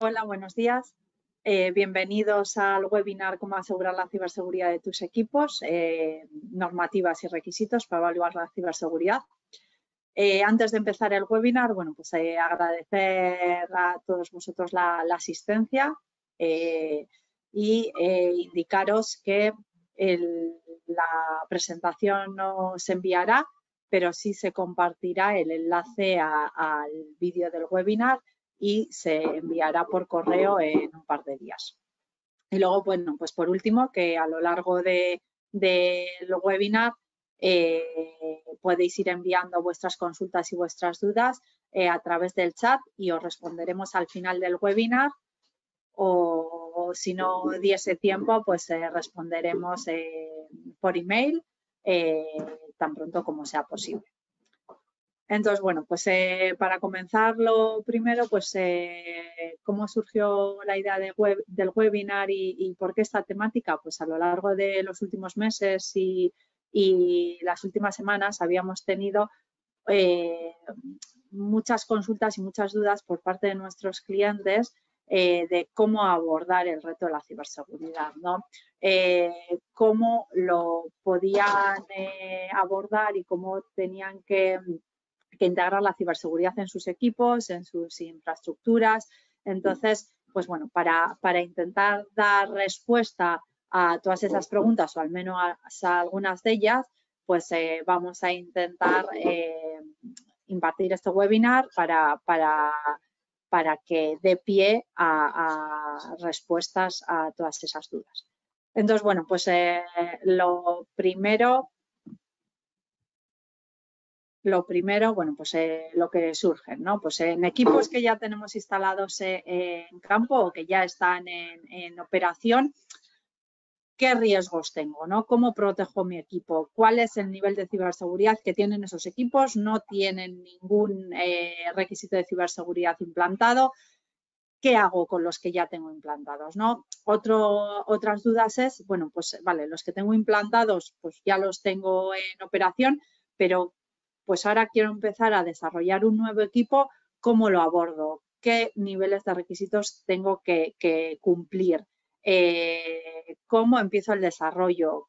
Hola, buenos días. Bienvenidos al webinar Cómo asegurar la ciberseguridad de tus equipos, normativas y requisitos para evaluar la ciberseguridad. Antes de empezar el webinar, bueno, pues agradecer a todos vosotros la asistencia y indicaros que la presentación no se enviará, pero sí se compartirá el enlace al vídeo del webinar y se enviará por correo en un par de días. Y luego, bueno, pues por último, que a lo largo del webinar podéis ir enviando vuestras consultas y vuestras dudas a través del chat y os responderemos al final del webinar o si no diese tiempo, pues responderemos por email tan pronto como sea posible. Entonces, bueno, pues para comenzar lo primero, pues cómo surgió la idea del webinar y por qué esta temática. Pues a lo largo de los últimos meses y las últimas semanas habíamos tenido muchas consultas y muchas dudas por parte de nuestros clientes de cómo abordar el reto de la ciberseguridad, ¿no? Cómo lo podían abordar y cómo tenían que integrar la ciberseguridad en sus equipos, en sus infraestructuras. Entonces, pues bueno, para intentar dar respuesta a todas esas preguntas, o al menos a algunas de ellas, pues vamos a intentar impartir este webinar para que dé pie a respuestas a todas esas dudas. Entonces, bueno, pues lo primero, bueno, pues lo que surge, ¿no? Pues en equipos que ya tenemos instalados en campo o que ya están en operación, ¿qué riesgos tengo, ¿no? ¿Cómo protejo mi equipo? ¿Cuál es el nivel de ciberseguridad que tienen esos equipos? ¿No tienen ningún requisito de ciberseguridad implantado? ¿Qué hago con los que ya tengo implantados, ¿no? Otras dudas es, bueno, pues vale, los que tengo implantados, pues ya los tengo en operación, pero pues ahora quiero empezar a desarrollar un nuevo equipo, ¿cómo lo abordo? ¿Qué niveles de requisitos tengo que cumplir? ¿Cómo empiezo el desarrollo?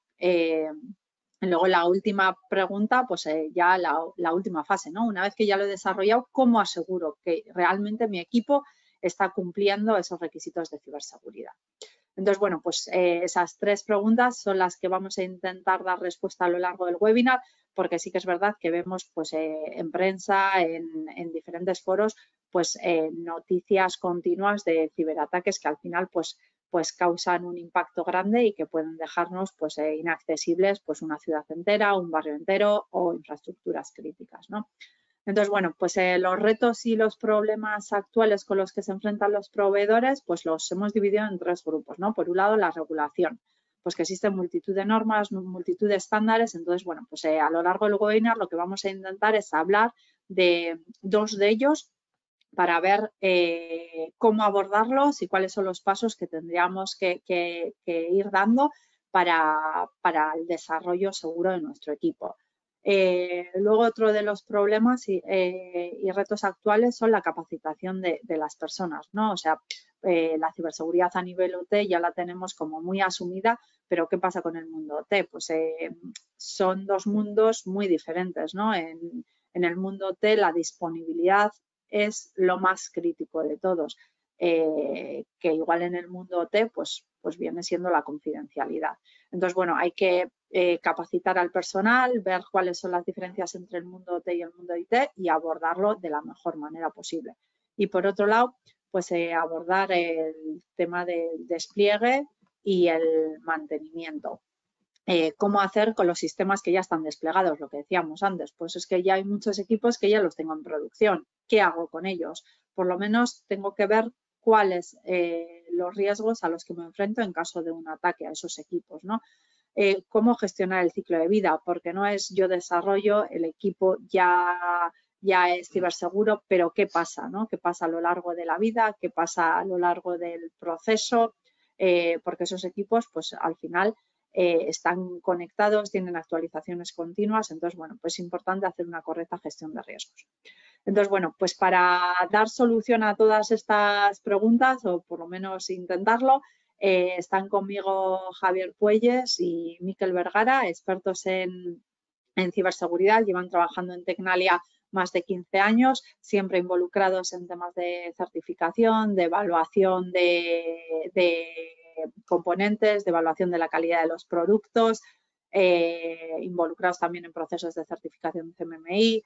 Luego la última pregunta, pues ya la última fase, ¿no? Una vez que ya lo he desarrollado, ¿cómo aseguro que realmente mi equipo está cumpliendo esos requisitos de ciberseguridad? Entonces, bueno, pues esas tres preguntas son las que vamos a intentar dar respuesta a lo largo del webinar, porque sí que es verdad que vemos pues, en prensa, en diferentes foros, pues noticias continuas de ciberataques que al final pues causan un impacto grande y que pueden dejarnos pues, inaccesibles pues, una ciudad entera, un barrio entero o infraestructuras críticas, ¿no? Entonces, bueno, pues los retos y los problemas actuales con los que se enfrentan los proveedores, pues los hemos dividido en tres grupos, ¿no? Por un lado, la regulación, pues que existen multitud de normas, multitud de estándares. Entonces, bueno, pues a lo largo del webinar lo que vamos a intentar es hablar de dos de ellos para ver cómo abordarlos y cuáles son los pasos que tendríamos que ir dando para el desarrollo seguro de nuestro equipo. Luego otro de los problemas y retos actuales son la capacitación de las personas, ¿no? O sea, la ciberseguridad a nivel OT ya la tenemos como muy asumida, pero ¿qué pasa con el mundo OT? Pues son dos mundos muy diferentes, ¿no? En el mundo OT la disponibilidad es lo más crítico de todos, que igual en el mundo OT pues viene siendo la confidencialidad. Entonces, bueno, hay que capacitar al personal, ver cuáles son las diferencias entre el mundo OT y el mundo IT y abordarlo de la mejor manera posible. Y por otro lado, pues abordar el tema del despliegue y el mantenimiento. ¿Cómo hacer con los sistemas que ya están desplegados? Lo que decíamos antes, pues es que ya hay muchos equipos que ya los tengo en producción. ¿Qué hago con ellos? Por lo menos tengo que ver cuáles los riesgos a los que me enfrento en caso de un ataque a esos equipos, ¿no? Cómo gestionar el ciclo de vida, porque no es yo desarrollo, el equipo ya es ciberseguro, pero ¿qué pasa, ¿no? ¿Qué pasa a lo largo de la vida? ¿Qué pasa a lo largo del proceso? Porque esos equipos, pues al final están conectados, tienen actualizaciones continuas. Entonces, bueno, pues es importante hacer una correcta gestión de riesgos. Entonces, bueno, pues para dar solución a todas estas preguntas, o por lo menos intentarlo, están conmigo Javier Puelles y Mikel Vergara, expertos en ciberseguridad. Llevan trabajando en Tecnalia más de 15 años, siempre involucrados en temas de certificación, de evaluación de componentes, de evaluación de la calidad de los productos, involucrados también en procesos de certificación de CMMI.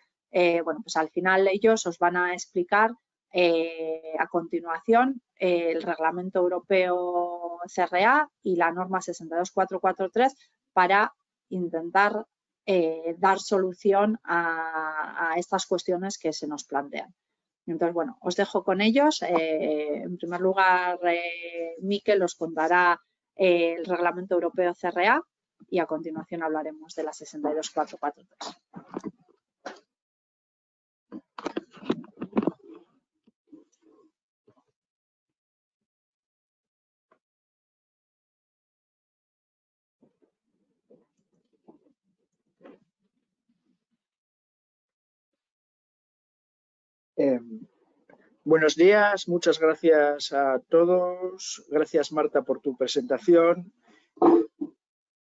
Bueno, pues al final ellos os van a explicar a continuación el Reglamento Europeo CRA y la norma 62443 para intentar dar solución a estas cuestiones que se nos plantean. Entonces, bueno, os dejo con ellos. En primer lugar, Mikel os contará el Reglamento Europeo CRA y a continuación hablaremos de la 62443. Buenos días, muchas gracias a todos. Gracias, Marta, por tu presentación.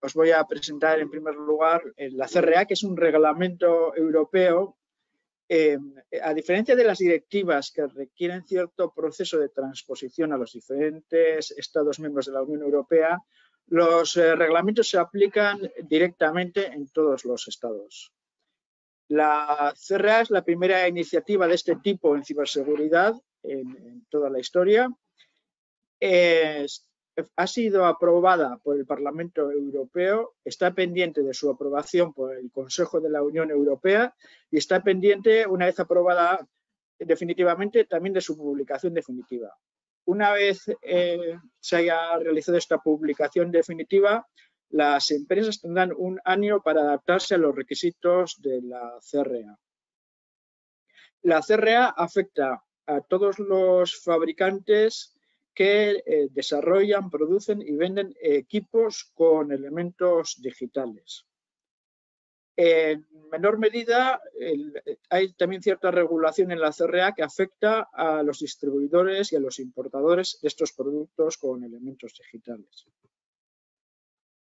Os voy a presentar en primer lugar la CRA, que es un reglamento europeo. A diferencia de las directivas que requieren cierto proceso de transposición a los diferentes Estados miembros de la Unión Europea, los reglamentos se aplican directamente en todos los Estados. La CRA es la primera iniciativa de este tipo en ciberseguridad en toda la historia. Ha sido aprobada por el Parlamento Europeo, está pendiente de su aprobación por el Consejo de la Unión Europea y está pendiente, una vez aprobada definitivamente, también de su publicación definitiva. Una vez se haya realizado esta publicación definitiva, las empresas tendrán un año para adaptarse a los requisitos de la CRA. La CRA afecta a todos los fabricantes que desarrollan, producen y venden equipos con elementos digitales. En menor medida, hay también cierta regulación en la CRA que afecta a los distribuidores y a los importadores de estos productos con elementos digitales.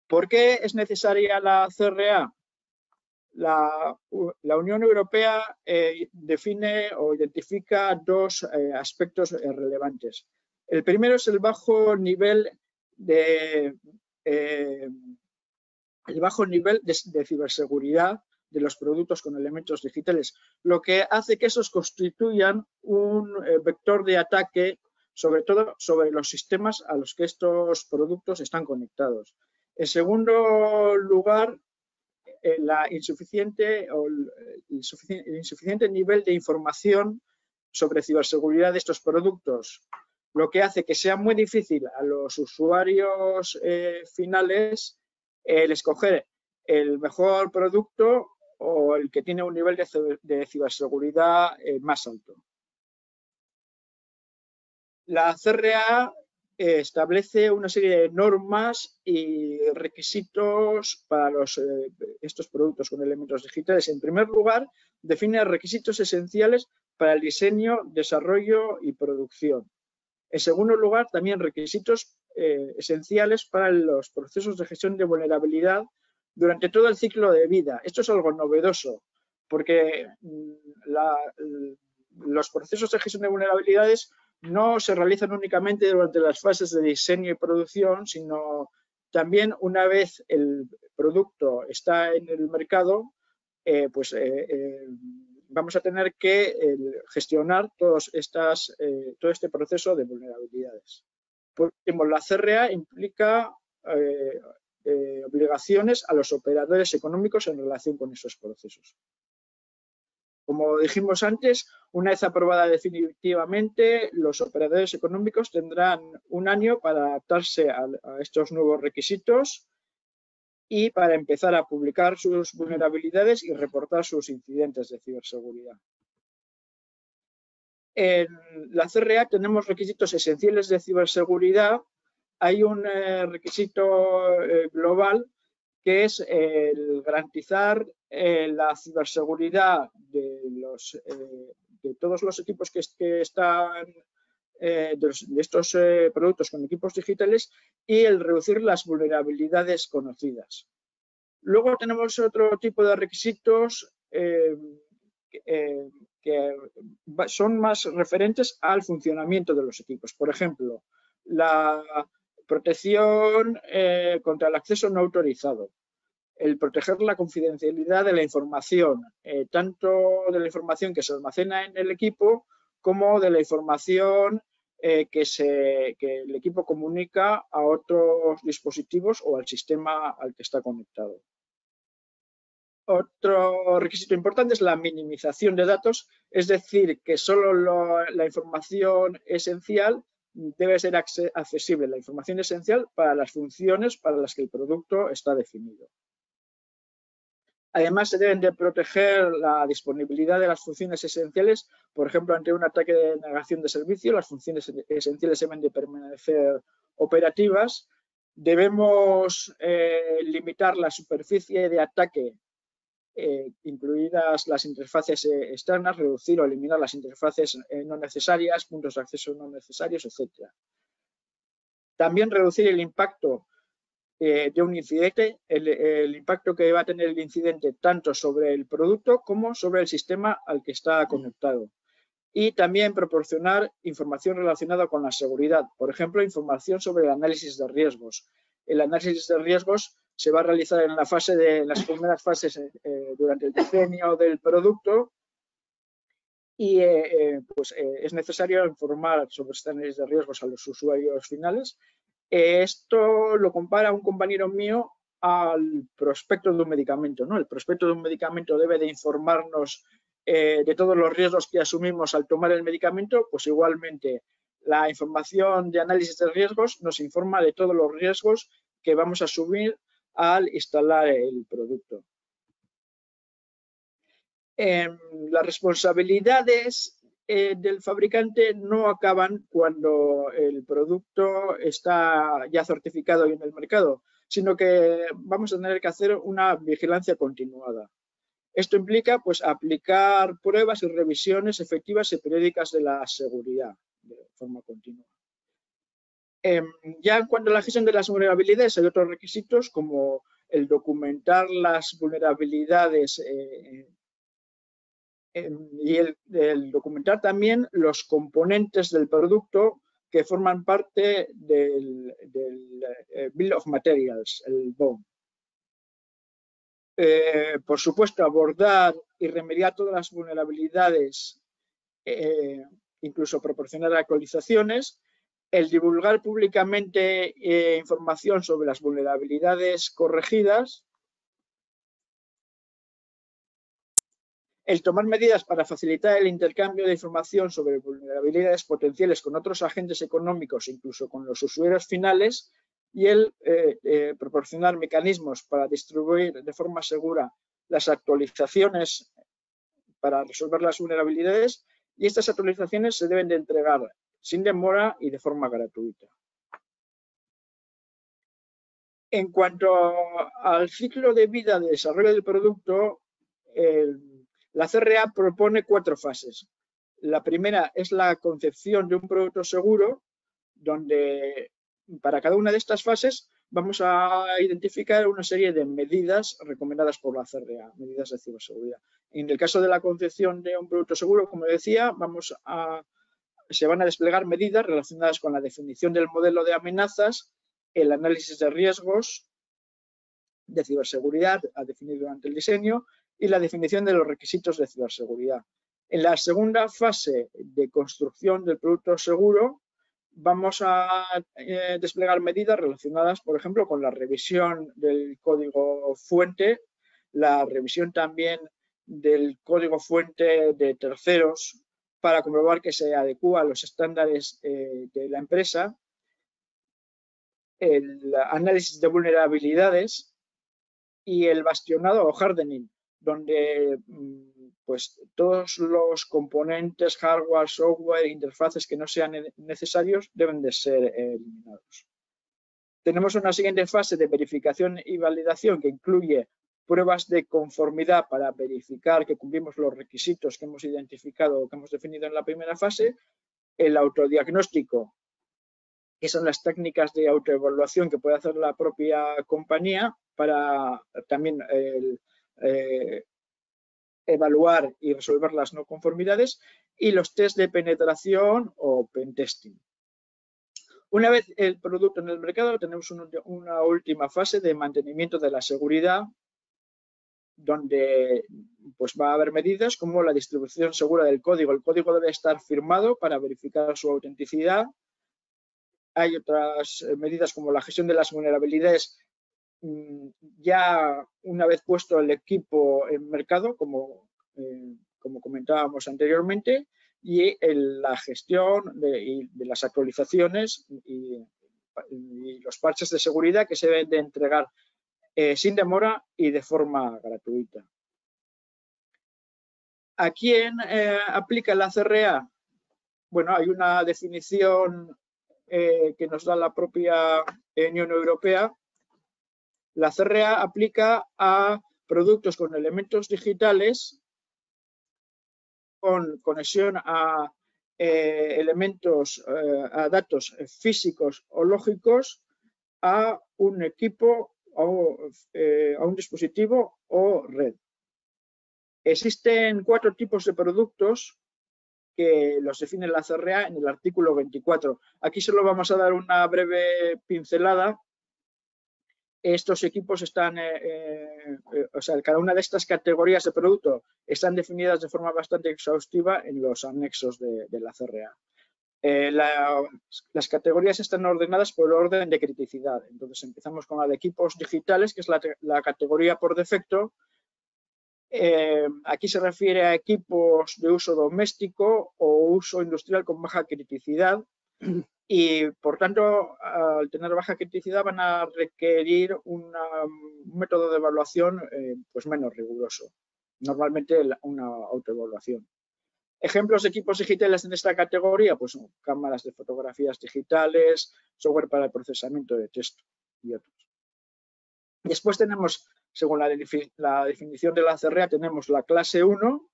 ¿Por qué es necesaria la CRA? La Unión Europea define o identifica dos aspectos relevantes. El primero es el bajo nivel de ciberseguridad de los productos con elementos digitales, lo que hace que esos constituyan un vector de ataque, sobre todo sobre los sistemas a los que estos productos están conectados. En segundo lugar, el insuficiente nivel de información sobre ciberseguridad de estos productos, lo que hace que sea muy difícil a los usuarios finales el escoger el mejor producto o el que tiene un nivel de ciberseguridad más alto. La CRA establece una serie de normas y requisitos para estos productos con elementos digitales. En primer lugar, define requisitos esenciales para el diseño, desarrollo y producción. En segundo lugar, también requisitos esenciales para los procesos de gestión de vulnerabilidad durante todo el ciclo de vida. Esto es algo novedoso porque los procesos de gestión de vulnerabilidades no se realizan únicamente durante las fases de diseño y producción, sino también una vez el producto está en el mercado, vamos a tener que gestionar todo este proceso de vulnerabilidades. Por último, la CRA implica obligaciones a los operadores económicos en relación con esos procesos. Como dijimos antes, una vez aprobada definitivamente, los operadores económicos tendrán un año para adaptarse a estos nuevos requisitos y para empezar a publicar sus vulnerabilidades y reportar sus incidentes de ciberseguridad. En la CRA tenemos requisitos esenciales de ciberseguridad. Hay un requisito global que es el garantizar la ciberseguridad de los que todos los equipos que están de estos productos con equipos digitales, y el reducir las vulnerabilidades conocidas. Luego tenemos otro tipo de requisitos que son más referentes al funcionamiento de los equipos. Por ejemplo, la protección contra el acceso no autorizado, el proteger la confidencialidad de la información, tanto de la información que se almacena en el equipo como de la información que el equipo comunica a otros dispositivos o al sistema al que está conectado. Otro requisito importante es la minimización de datos, es decir, que solo la información esencial debe ser accesible, la información esencial para las funciones para las que el producto está definido. Además, se deben de proteger la disponibilidad de las funciones esenciales. Por ejemplo, ante un ataque de negación de servicio, las funciones esenciales deben de permanecer operativas. Debemos limitar la superficie de ataque, incluidas las interfaces externas, reducir o eliminar las interfaces no necesarias, puntos de acceso no necesarios, etc. También reducir el impacto de un incidente, el impacto que va a tener el incidente tanto sobre el producto como sobre el sistema al que está conectado. Y también proporcionar información relacionada con la seguridad, por ejemplo, información sobre el análisis de riesgos. El análisis de riesgos se va a realizar en las primeras fases durante el diseño del producto y es necesario informar sobre este análisis de riesgos a los usuarios finales. Esto lo compara un compañero mío al prospecto de un medicamento, ¿no? El prospecto de un medicamento debe de informarnos de todos los riesgos que asumimos al tomar el medicamento. Pues igualmente la información de análisis de riesgos nos informa de todos los riesgos que vamos a asumir al instalar el producto. Las responsabilidades del fabricante no acaban cuando el producto está ya certificado y en el mercado, sino que vamos a tener que hacer una vigilancia continuada. Esto implica, pues, aplicar pruebas y revisiones efectivas y periódicas de la seguridad de forma continua. Ya en cuanto a la gestión de las vulnerabilidades, hay otros requisitos como el documentar las vulnerabilidades y el documentar también los componentes del producto que forman parte del Bill of Materials, el BOM. Por supuesto, abordar y remediar todas las vulnerabilidades, incluso proporcionar actualizaciones, el divulgar públicamente información sobre las vulnerabilidades corregidas, el tomar medidas para facilitar el intercambio de información sobre vulnerabilidades potenciales con otros agentes económicos, incluso con los usuarios finales, y el proporcionar mecanismos para distribuir de forma segura las actualizaciones para resolver las vulnerabilidades, y estas actualizaciones se deben de entregar sin demora y de forma gratuita. En cuanto al ciclo de vida de desarrollo del producto, la CRA propone 4 fases. La primera es la concepción de un producto seguro, donde para cada una de estas fases vamos a identificar una serie de medidas recomendadas por la CRA, medidas de ciberseguridad. En el caso de la concepción de un producto seguro, como decía, se van a desplegar medidas relacionadas con la definición del modelo de amenazas, el análisis de riesgos de ciberseguridad a definir durante el diseño, y la definición de los requisitos de ciberseguridad. En la segunda fase de construcción del producto seguro vamos a desplegar medidas relacionadas, por ejemplo, con la revisión del código fuente, la revisión también del código fuente de terceros para comprobar que se adecúa a los estándares de la empresa, el análisis de vulnerabilidades y el bastionado o hardening, donde pues todos los componentes, hardware, software, interfaces que no sean necesarios deben de ser eliminados. Tenemos una siguiente fase de verificación y validación que incluye pruebas de conformidad para verificar que cumplimos los requisitos que hemos identificado o que hemos definido en la primera fase, el autodiagnóstico, que son las técnicas de autoevaluación que puede hacer la propia compañía para también evaluar y resolver las no conformidades, y los test de penetración o pentesting. Una vez el producto en el mercado, tenemos una última fase de mantenimiento de la seguridad, donde pues va a haber medidas como la distribución segura del código. El código debe estar firmado para verificar su autenticidad. Hay otras medidas como la gestión de las vulnerabilidades ya una vez puesto el equipo en mercado, como comentábamos anteriormente, y la gestión de las actualizaciones y los parches de seguridad que se deben de entregar sin demora y de forma gratuita. ¿A quién aplica la CRA? Bueno, hay una definición que nos da la propia Unión Europea. La CRA aplica a productos con elementos digitales, con conexión a a datos físicos o lógicos, a un equipo o a un dispositivo o red. Existen 4 tipos de productos que los define la CRA en el artículo 24. Aquí solo vamos a dar una breve pincelada. Estos equipos están, cada una de estas categorías de producto están definidas de forma bastante exhaustiva en los anexos de la CRA. Las categorías están ordenadas por orden de criticidad. Entonces empezamos con la de equipos digitales, que es la categoría por defecto. Aquí se refiere a equipos de uso doméstico o uso industrial con baja criticidad. Y, por tanto, al tener baja criticidad van a requerir un método de evaluación pues menos riguroso, normalmente una autoevaluación. Ejemplos de equipos digitales en esta categoría, pues son cámaras de fotografías digitales, software para el procesamiento de texto y otros. Después tenemos, según la definición de la CRA, tenemos la clase 1,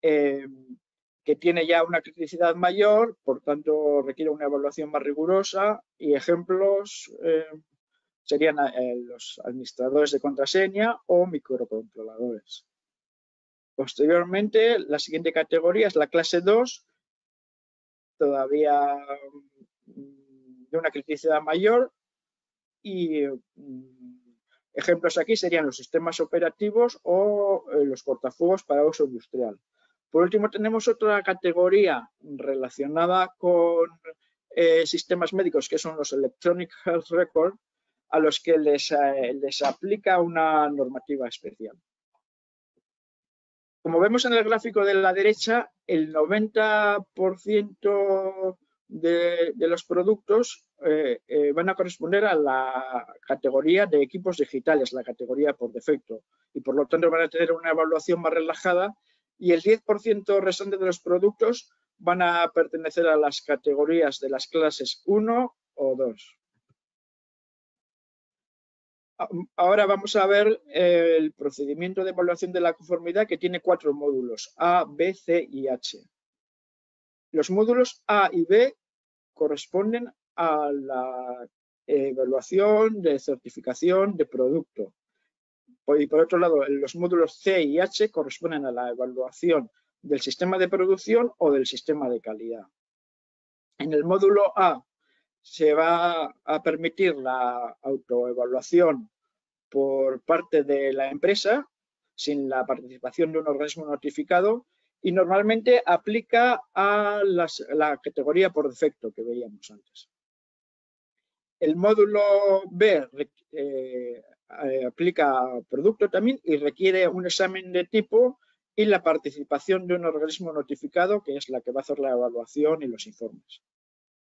que tiene ya una criticidad mayor, por tanto requiere una evaluación más rigurosa, y ejemplos serían los administradores de contraseña o microcontroladores. Posteriormente, la siguiente categoría es la clase 2, todavía de una criticidad mayor, y ejemplos aquí serían los sistemas operativos o los cortafuegos para uso industrial. Por último, tenemos otra categoría relacionada con sistemas médicos, que son los Electronic Health Record, a los que les aplica una normativa especial. Como vemos en el gráfico de la derecha, el 90% de los productos van a corresponder a la categoría de equipos digitales, la categoría por defecto, y por lo tanto van a tener una evaluación más relajada, y el 10% restante de los productos van a pertenecer a las categorías de las clases 1 o 2. Ahora vamos a ver el procedimiento de evaluación de la conformidad, que tiene 4 módulos, A, B, C y H. Los módulos A y B corresponden a la evaluación de certificación de producto. Y por otro lado, los módulos C y H corresponden a la evaluación del sistema de producción o del sistema de calidad. En el módulo A se va a permitir la autoevaluación por parte de la empresa sin la participación de un organismo notificado, y normalmente aplica a la categoría por defecto que veíamos antes. El módulo B aplica producto también y requiere un examen de tipo y la participación de un organismo notificado, que es la que va a hacer la evaluación y los informes.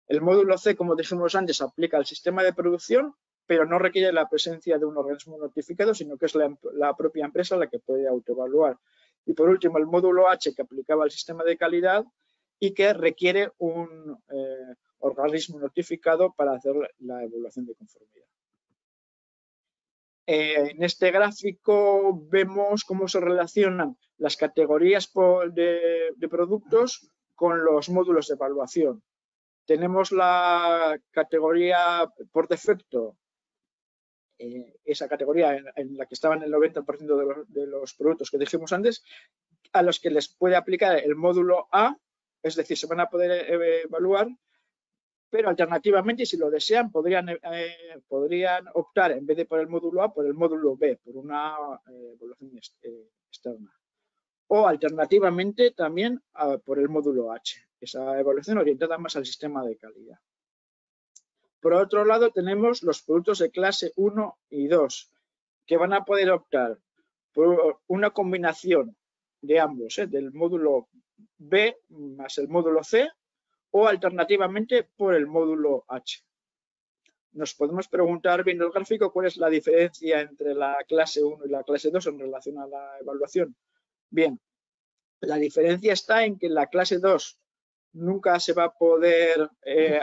El módulo C, como dijimos antes, aplica al sistema de producción, pero no requiere la presencia de un organismo notificado, sino que es la propia empresa la que puede autoevaluar. Y por último, el módulo H, que aplicaba al sistema de calidad y que requiere un organismo notificado para hacer la evaluación de conformidad. En este gráfico vemos cómo se relacionan las categorías de productos con los módulos de evaluación. Tenemos la categoría por defecto, esa categoría en la que estaban el 90% de los productos que dijimos antes, a los que les puede aplicar el módulo A, es decir, se van a poder evaluar, pero alternativamente, si lo desean, podrían optar, en vez de por el módulo A, por el módulo B, por una evaluación externa. O alternativamente también por el módulo H, esa evaluación orientada más al sistema de calidad. Por otro lado, tenemos los productos de clase 1 y 2, que van a poder optar por una combinación de ambos, del módulo B más el módulo C, o alternativamente por el módulo H. Nos podemos preguntar, viendo el gráfico, cuál es la diferencia entre la clase 1 y la clase 2 en relación a la evaluación. Bien, la diferencia está en que la clase 2 nunca se va a poder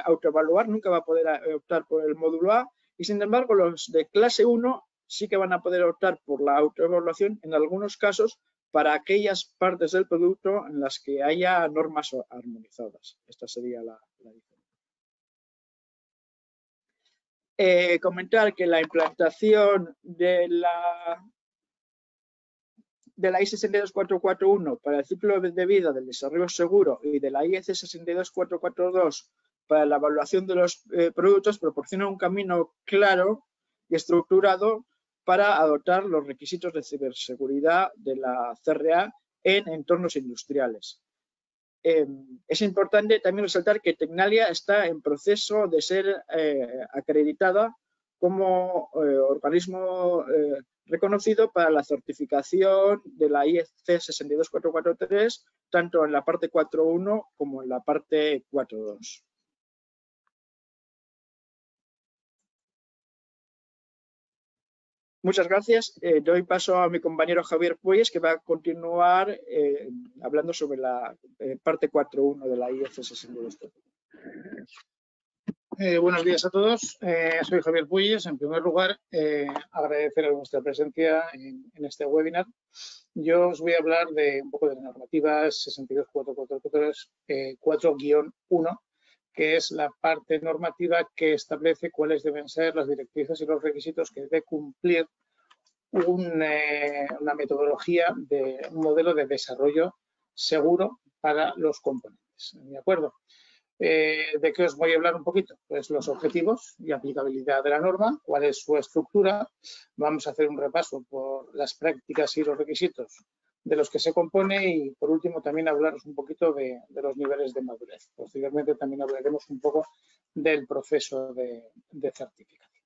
autoevaluar, nunca va a poder optar por el módulo A, y sin embargo los de clase 1 sí que van a poder optar por la autoevaluación en algunos casos para aquellas partes del producto en las que haya normas armonizadas. Esta sería la diferencia. Comentar que la implantación de la IEC 62441 para el ciclo de vida del desarrollo seguro y de la IEC 62442 para la evaluación de los productos proporciona un camino claro y estructurado para adoptar los requisitos de ciberseguridad de la CRA en entornos industriales. Es importante también resaltar que Tecnalia está en proceso de ser acreditada como organismo reconocido para la certificación de la IEC 62443, tanto en la parte 4.1 como en la parte 4.2. Muchas gracias. Doy paso a mi compañero Javier Puelles, que va a continuar hablando sobre la parte 4.1 de la IEC 62443. Buenos días a todos. Soy Javier Puelles. En primer lugar, agradecer a vuestra presencia en este webinar. Yo os voy a hablar de un poco de la normativa 62443-4-1, que es la parte normativa que establece cuáles deben ser las directrices y los requisitos que debe cumplir una metodología de un modelo de desarrollo seguro para los componentes. ¿De acuerdo? ¿De qué os voy a hablar un poquito? Pues los objetivos y aplicabilidad de la norma, cuál es su estructura. Vamos a hacer un repaso por las prácticas y los requisitos de los que se compone y, por último, también hablaros un poquito de los niveles de madurez. Posteriormente también hablaremos un poco del proceso de certificación.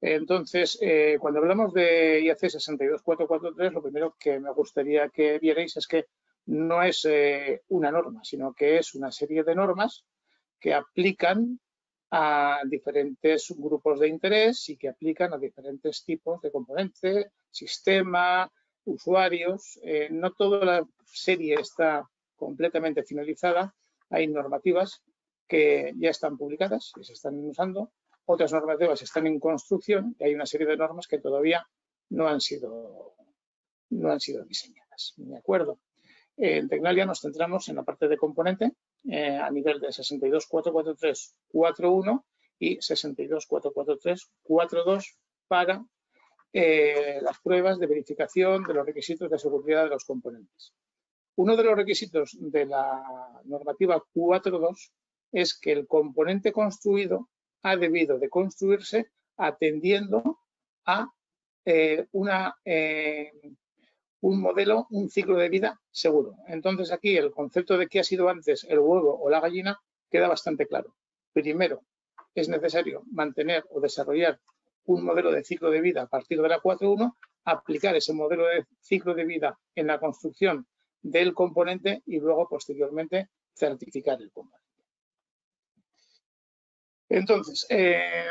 Entonces, cuando hablamos de IEC 62443, lo primero que me gustaría que vierais es que no es una norma, sino que es una serie de normas que aplican a diferentes grupos de interés y que aplican a diferentes tipos de componente, sistema, usuarios. No toda la serie está completamente finalizada. Hay normativas que ya están publicadas y se están usando. Otras normativas están en construcción y hay una serie de normas que todavía no han sido diseñadas. ¿De acuerdo? En Tecnalia nos centramos en la parte de componente a nivel de 62443-4.1 y 62443-4.2 para las pruebas de verificación de los requisitos de seguridad de los componentes. Uno de los requisitos de la normativa 4.2 es que el componente construido ha debido de construirse atendiendo a un modelo, un ciclo de vida seguro. Entonces, aquí el concepto de qué ha sido antes el huevo o la gallina queda bastante claro. Primero, es necesario mantener o desarrollar un modelo de ciclo de vida a partir de la 4.1, aplicar ese modelo de ciclo de vida en la construcción del componente y luego, posteriormente, certificar el componente. Entonces,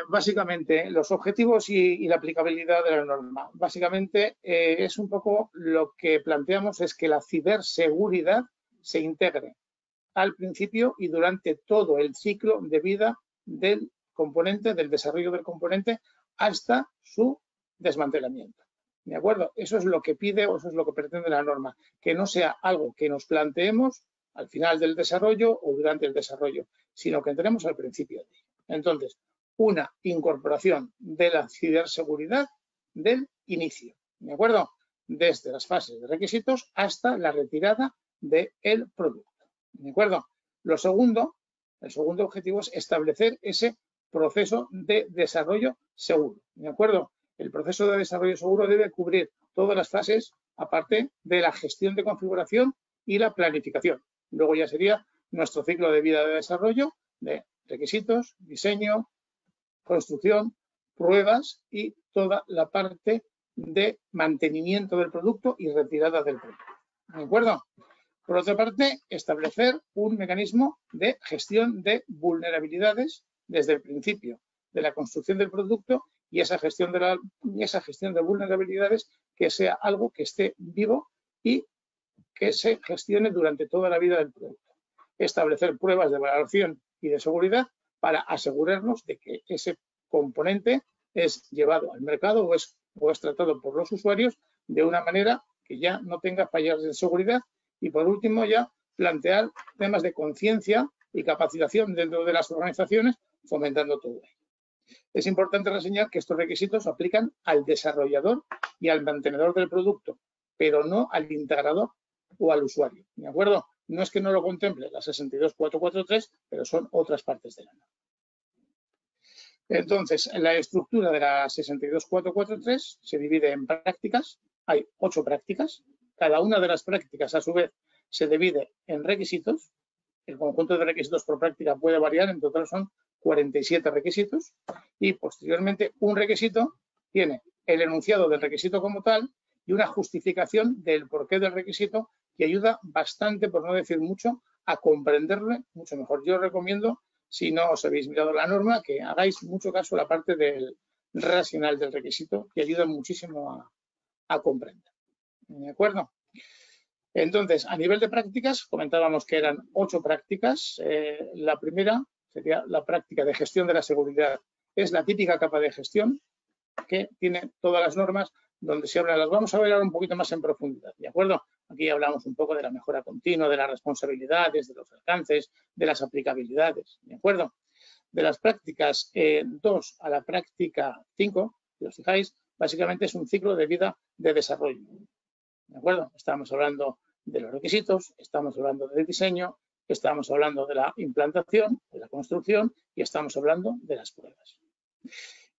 básicamente, los objetivos y la aplicabilidad de la norma. Básicamente, es un poco lo que planteamos, es que la ciberseguridad se integre al principio y durante todo el ciclo de vida del componente, del desarrollo del componente, hasta su desmantelamiento. ¿De acuerdo? Eso es lo que pide o eso es lo que pretende la norma, que no sea algo que nos planteemos al final del desarrollo o durante el desarrollo, sino que entremos al principio de ello. Entonces, una incorporación de la ciberseguridad del inicio, ¿de acuerdo? Desde las fases de requisitos hasta la retirada del producto, ¿de acuerdo? Lo segundo, el segundo objetivo es establecer ese proceso de desarrollo seguro, ¿de acuerdo? El proceso de desarrollo seguro debe cubrir todas las fases, aparte de la gestión de configuración y la planificación. Luego ya sería nuestro ciclo de vida de desarrollo de requisitos, diseño, construcción, pruebas y toda la parte de mantenimiento del producto y retirada del producto. ¿De acuerdo? Por otra parte, establecer un mecanismo de gestión de vulnerabilidades desde el principio de la construcción del producto y esa gestión de vulnerabilidades que sea algo que esté vivo y que se gestione durante toda la vida del producto. Establecer pruebas de valoración y de seguridad para asegurarnos de que ese componente es llevado al mercado o es tratado por los usuarios de una manera que ya no tenga fallas de seguridad. Y por último, ya plantear temas de conciencia y capacitación dentro de las organizaciones, fomentando todo ello. Es importante reseñar que estos requisitos aplican al desarrollador y al mantenedor del producto, pero no al integrador o al usuario. ¿De acuerdo? No es que no lo contemple la 62443, pero son otras partes de la norma. Entonces, la estructura de la 62443 se divide en prácticas. Hay 8 prácticas. Cada una de las prácticas, a su vez, se divide en requisitos. El conjunto de requisitos por práctica puede variar. En total son 47 requisitos. Y, posteriormente, un requisito tiene el enunciado del requisito como tal y una justificación del porqué del requisito que ayuda bastante, por no decir mucho, a comprenderle mucho mejor. Yo os recomiendo, si no os habéis mirado la norma, que hagáis mucho caso a la parte del racional del requisito, que ayuda muchísimo a comprender. ¿De acuerdo? Entonces, a nivel de prácticas, comentábamos que eran 8 prácticas. La primera sería la práctica de gestión de la seguridad. Es la típica capa de gestión que tiene todas las normas donde se habla. Las vamos a ver ahora un poquito más en profundidad, ¿de acuerdo? Aquí hablamos un poco de la mejora continua, de las responsabilidades, de los alcances, de las aplicabilidades, ¿de acuerdo? De las prácticas 2 a la práctica 5, si os fijáis, básicamente es un ciclo de vida de desarrollo. ¿De acuerdo? Estamos hablando de los requisitos, estamos hablando del diseño, estamos hablando de la implantación, de la construcción y estamos hablando de las pruebas.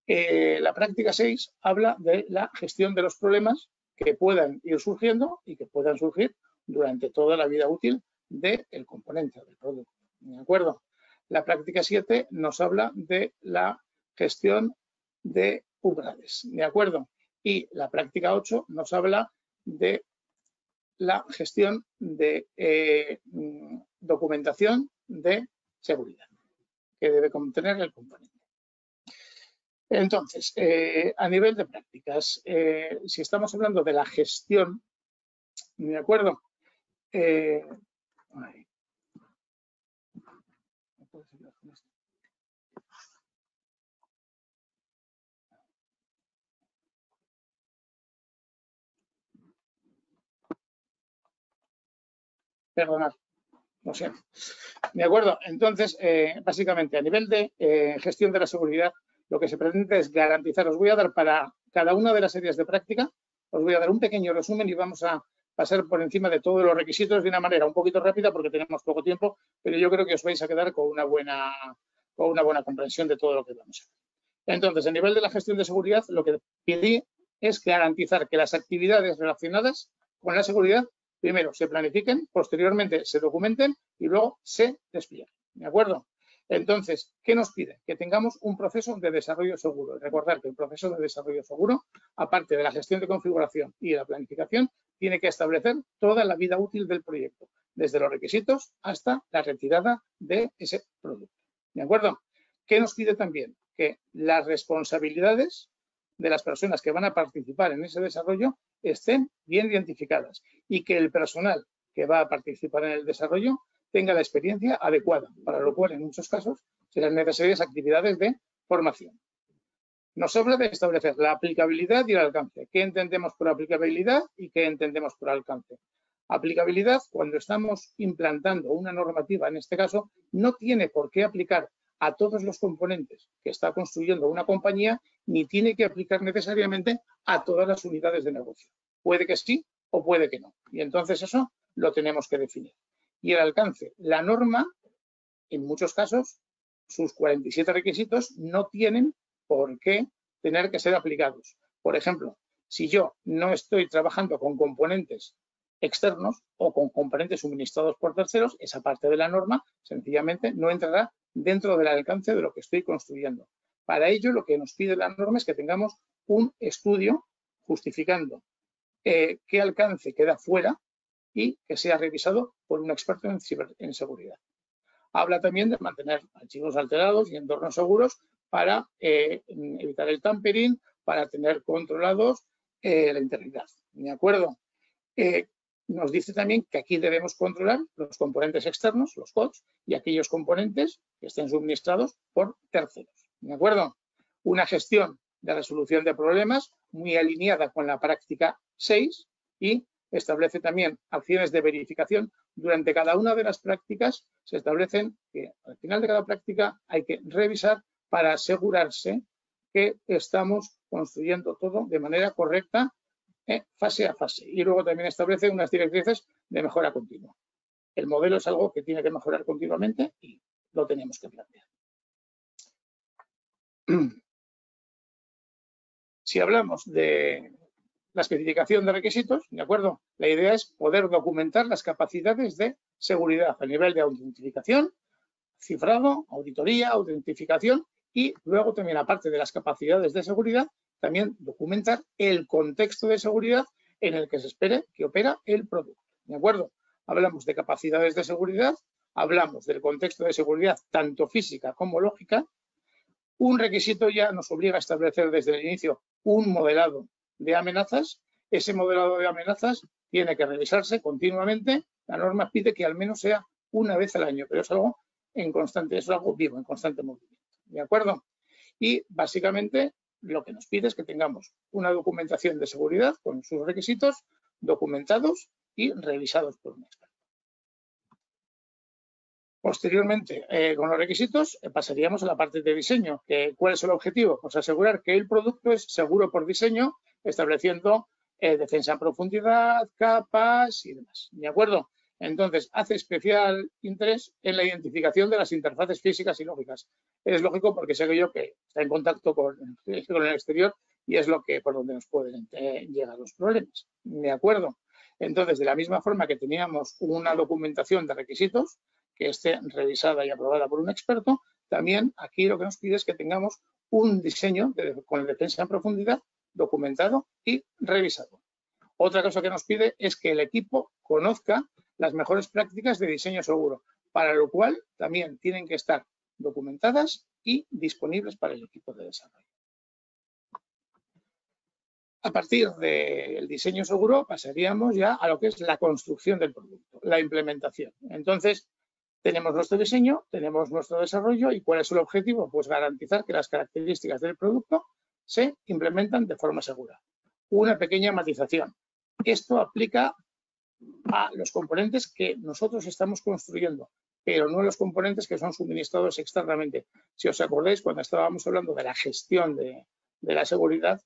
La práctica 6 habla de la gestión de los problemas que puedan ir surgiendo y que puedan surgir durante toda la vida útil del componente, del producto. ¿De acuerdo? La práctica 7 nos habla de la gestión de umbrales. ¿De acuerdo? Y la práctica 8 nos habla de la gestión de documentación de seguridad que debe contener el componente. Entonces, a nivel de prácticas, si estamos hablando de la gestión, ¿de acuerdo? Perdonar, lo siento. De acuerdo, entonces, básicamente, a nivel de gestión de la seguridad, lo que se pretende es garantizar. Os voy a dar para cada una de las series de práctica, os voy a dar un pequeño resumen y vamos a pasar por encima de todos los requisitos de una manera un poquito rápida porque tenemos poco tiempo, pero yo creo que os vais a quedar con una buena comprensión de todo lo que vamos a hacer. Entonces, a nivel de la gestión de seguridad, lo que pedí es garantizar que las actividades relacionadas con la seguridad primero se planifiquen, posteriormente se documenten y luego se desplieguen. ¿De acuerdo? Entonces, ¿qué nos pide? Que tengamos un proceso de desarrollo seguro. Recordar que el proceso de desarrollo seguro, aparte de la gestión de configuración y de la planificación, tiene que establecer toda la vida útil del proyecto, desde los requisitos hasta la retirada de ese producto. ¿De acuerdo? ¿Qué nos pide también? Que las responsabilidades de las personas que van a participar en ese desarrollo estén bien identificadas y que el personal que va a participar en el desarrollo tenga la experiencia adecuada, para lo cual en muchos casos serán necesarias actividades de formación. Nos habla de establecer la aplicabilidad y el alcance. ¿Qué entendemos por aplicabilidad y qué entendemos por alcance? Aplicabilidad, cuando estamos implantando una normativa, en este caso, no tiene por qué aplicar a todos los componentes que está construyendo una compañía, ni tiene que aplicar necesariamente a todas las unidades de negocio. Puede que sí o puede que no. Y entonces eso lo tenemos que definir. Y el alcance. La norma, en muchos casos, sus 47 requisitos no tienen por qué tener que ser aplicados. Por ejemplo, si yo no estoy trabajando con componentes externos o con componentes suministrados por terceros, esa parte de la norma sencillamente no entrará dentro del alcance de lo que estoy construyendo. Para ello, lo que nos pide la norma es que tengamos un estudio justificando qué alcance queda fuera y que sea revisado por un experto en seguridad. Habla también de mantener archivos alterados y entornos seguros para evitar el tampering, para tener controlados la integridad. ¿De acuerdo? Nos dice también que aquí debemos controlar los componentes externos, los COTS, y aquellos componentes que estén suministrados por terceros. ¿De acuerdo? Una gestión de resolución de problemas muy alineada con la práctica 6 y establece también acciones de verificación. Durante cada una de las prácticas se establecen que al final de cada práctica hay que revisar para asegurarse que estamos construyendo todo de manera correcta, fase a fase. Y luego también establece unas directrices de mejora continua. El modelo es algo que tiene que mejorar continuamente y lo tenemos que plantear. Si hablamos de la especificación de requisitos, ¿de acuerdo? La idea es poder documentar las capacidades de seguridad a nivel de autentificación, cifrado, auditoría, autentificación y luego también, aparte de las capacidades de seguridad, también documentar el contexto de seguridad en el que se espere que opera el producto, ¿de acuerdo? Hablamos de capacidades de seguridad, hablamos del contexto de seguridad tanto física como lógica. Un requisito ya nos obliga a establecer desde el inicio un modelado de amenazas. Ese modelado de amenazas tiene que revisarse continuamente. La norma pide que al menos sea una vez al año, pero es algo en constante, es algo vivo, en constante movimiento, ¿de acuerdo? Y básicamente lo que nos pide es que tengamos una documentación de seguridad con sus requisitos documentados y revisados por un experto. Posteriormente, con los requisitos, pasaríamos a la parte de diseño. ¿Cuál es el objetivo? Pues asegurar que el producto es seguro por diseño, estableciendo defensa en profundidad, capas y demás. ¿De acuerdo? Entonces, hace especial interés en la identificación de las interfaces físicas y lógicas. Es lógico porque sé yo que está en contacto con el exterior y es lo que por donde nos pueden llegar los problemas. ¿De acuerdo? Entonces, de la misma forma que teníamos una documentación de requisitos que esté revisada y aprobada por un experto, también aquí lo que nos pide es que tengamos un diseño con defensa en profundidad documentado y revisado. Otra cosa que nos pide es que el equipo conozca las mejores prácticas de diseño seguro, para lo cual también tienen que estar documentadas y disponibles para el equipo de desarrollo. A partir del diseño seguro pasaríamos ya a lo que es la construcción del producto, la implementación. Entonces, tenemos nuestro diseño, tenemos nuestro desarrollo y ¿cuál es el objetivo? Pues garantizar que las características del producto se implementan de forma segura. Una pequeña matización. Esto aplica a los componentes que nosotros estamos construyendo, pero no a los componentes que son suministrados externamente. Si os acordáis, cuando estábamos hablando de la gestión de la seguridad,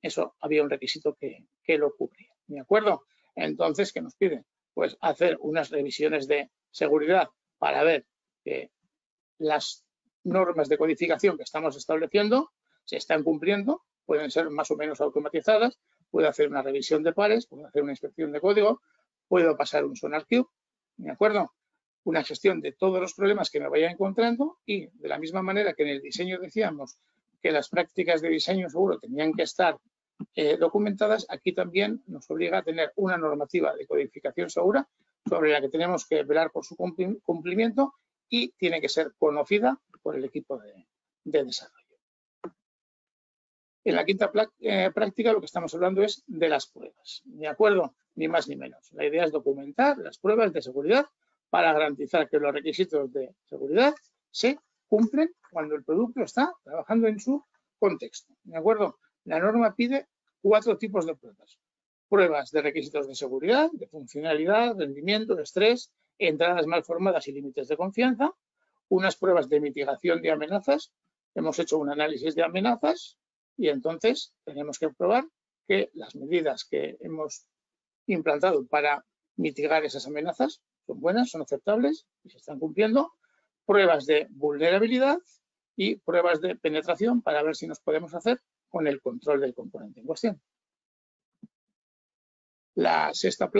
eso había un requisito que lo cubría, ¿de acuerdo? Entonces, ¿qué nos piden? Pues hacer unas revisiones de seguridad para ver que las normas de codificación que estamos estableciendo se están cumpliendo, pueden ser más o menos automatizadas, puedo hacer una revisión de pares, puedo hacer una inspección de código, puedo pasar un sonar cube, ¿de acuerdo? Una gestión de todos los problemas que me vaya encontrando y de la misma manera que en el diseño decíamos que las prácticas de diseño seguro tenían que estar documentadas, aquí también nos obliga a tener una normativa de codificación segura sobre la que tenemos que velar por su cumplimiento y tiene que ser conocida por el equipo de desarrollo. En la quinta práctica lo que estamos hablando es de las pruebas, ¿de acuerdo? Ni más ni menos. La idea es documentar las pruebas de seguridad para garantizar que los requisitos de seguridad se cumplen cuando el producto está trabajando en su contexto, ¿de acuerdo? La norma pide 4 tipos de pruebas. Pruebas de requisitos de seguridad, de funcionalidad, rendimiento, estrés, entradas mal formadas y límites de confianza. Unas pruebas de mitigación de amenazas. Hemos hecho un análisis de amenazas y entonces tenemos que probar que las medidas que hemos implantado para mitigar esas amenazas son buenas, son aceptables y se están cumpliendo. Pruebas de vulnerabilidad y pruebas de penetración para ver si nos podemos hacer con el control del componente en cuestión. La sexta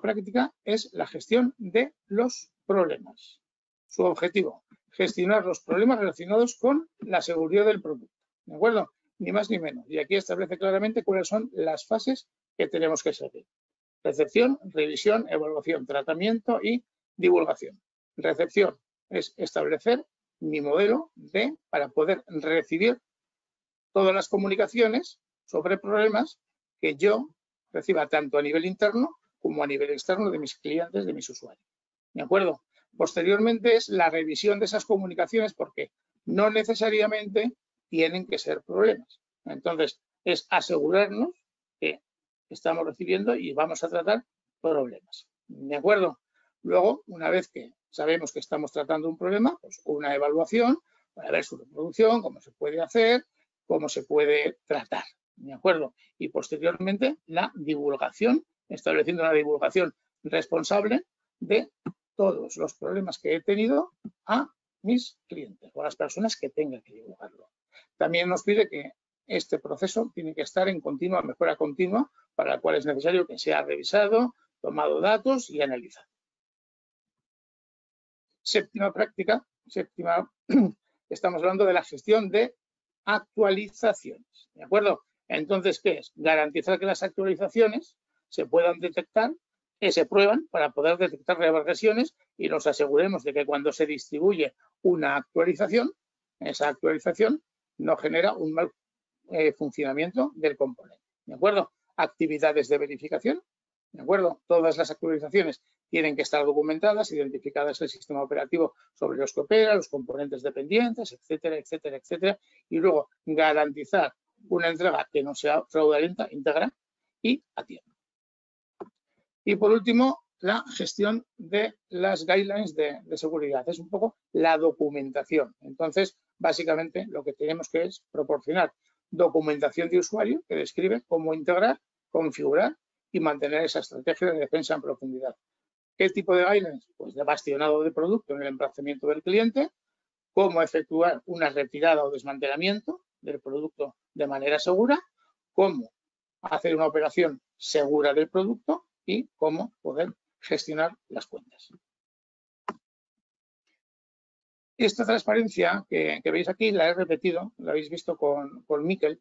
práctica es la gestión de los problemas. Su objetivo, gestionar los problemas relacionados con la seguridad del producto. ¿De acuerdo? Ni más ni menos. Y aquí establece claramente cuáles son las fases que tenemos que seguir. Recepción, revisión, evaluación, tratamiento y divulgación. Recepción es establecer mi modelo para poder recibir todas las comunicaciones sobre problemas que yo reciba tanto a nivel interno como a nivel externo de mis clientes, de mis usuarios. ¿De acuerdo? Posteriormente es la revisión de esas comunicaciones porque no necesariamente tienen que ser problemas. Entonces, es asegurarnos que estamos recibiendo y vamos a tratar problemas. ¿De acuerdo? Luego, una vez que sabemos que estamos tratando un problema, pues una evaluación para ver su reproducción, cómo se puede hacer, cómo se puede tratar. ¿De acuerdo? Y posteriormente la divulgación, estableciendo una divulgación responsable de todos los problemas que he tenido a mis clientes o a las personas que tengan que divulgarlo. También nos pide que este proceso tiene que estar en continua mejora continua, para la cual es necesario que sea revisado, tomado datos y analizado. Séptima práctica, estamos hablando de la gestión de actualizaciones, ¿de acuerdo? Entonces, ¿qué es? Garantizar que las actualizaciones se puedan detectar, que se prueban para poder detectar reversiones y nos aseguremos de que cuando se distribuye una actualización, esa actualización no genera un mal funcionamiento del componente, ¿de acuerdo? Actividades de verificación, ¿de acuerdo? Todas las actualizaciones tienen que estar documentadas, identificadas en el sistema operativo sobre los que opera, los componentes dependientes, etcétera, etcétera, etcétera. Y luego garantizar una entrega que no sea fraudulenta, íntegra y a tiempo. Y por último, la gestión de las guidelines de seguridad. Es un poco la documentación. Entonces, básicamente lo que tenemos que es proporcionar documentación de usuario que describe cómo integrar, configurar y mantener esa estrategia de defensa en profundidad. ¿Qué tipo de guidelines? Pues de bastionado de producto en el emplazamiento del cliente, cómo efectuar una retirada o desmantelamiento del producto de manera segura, cómo hacer una operación segura del producto y cómo poder gestionar las cuentas. Esta transparencia que veis aquí la he repetido, la habéis visto con Mikel,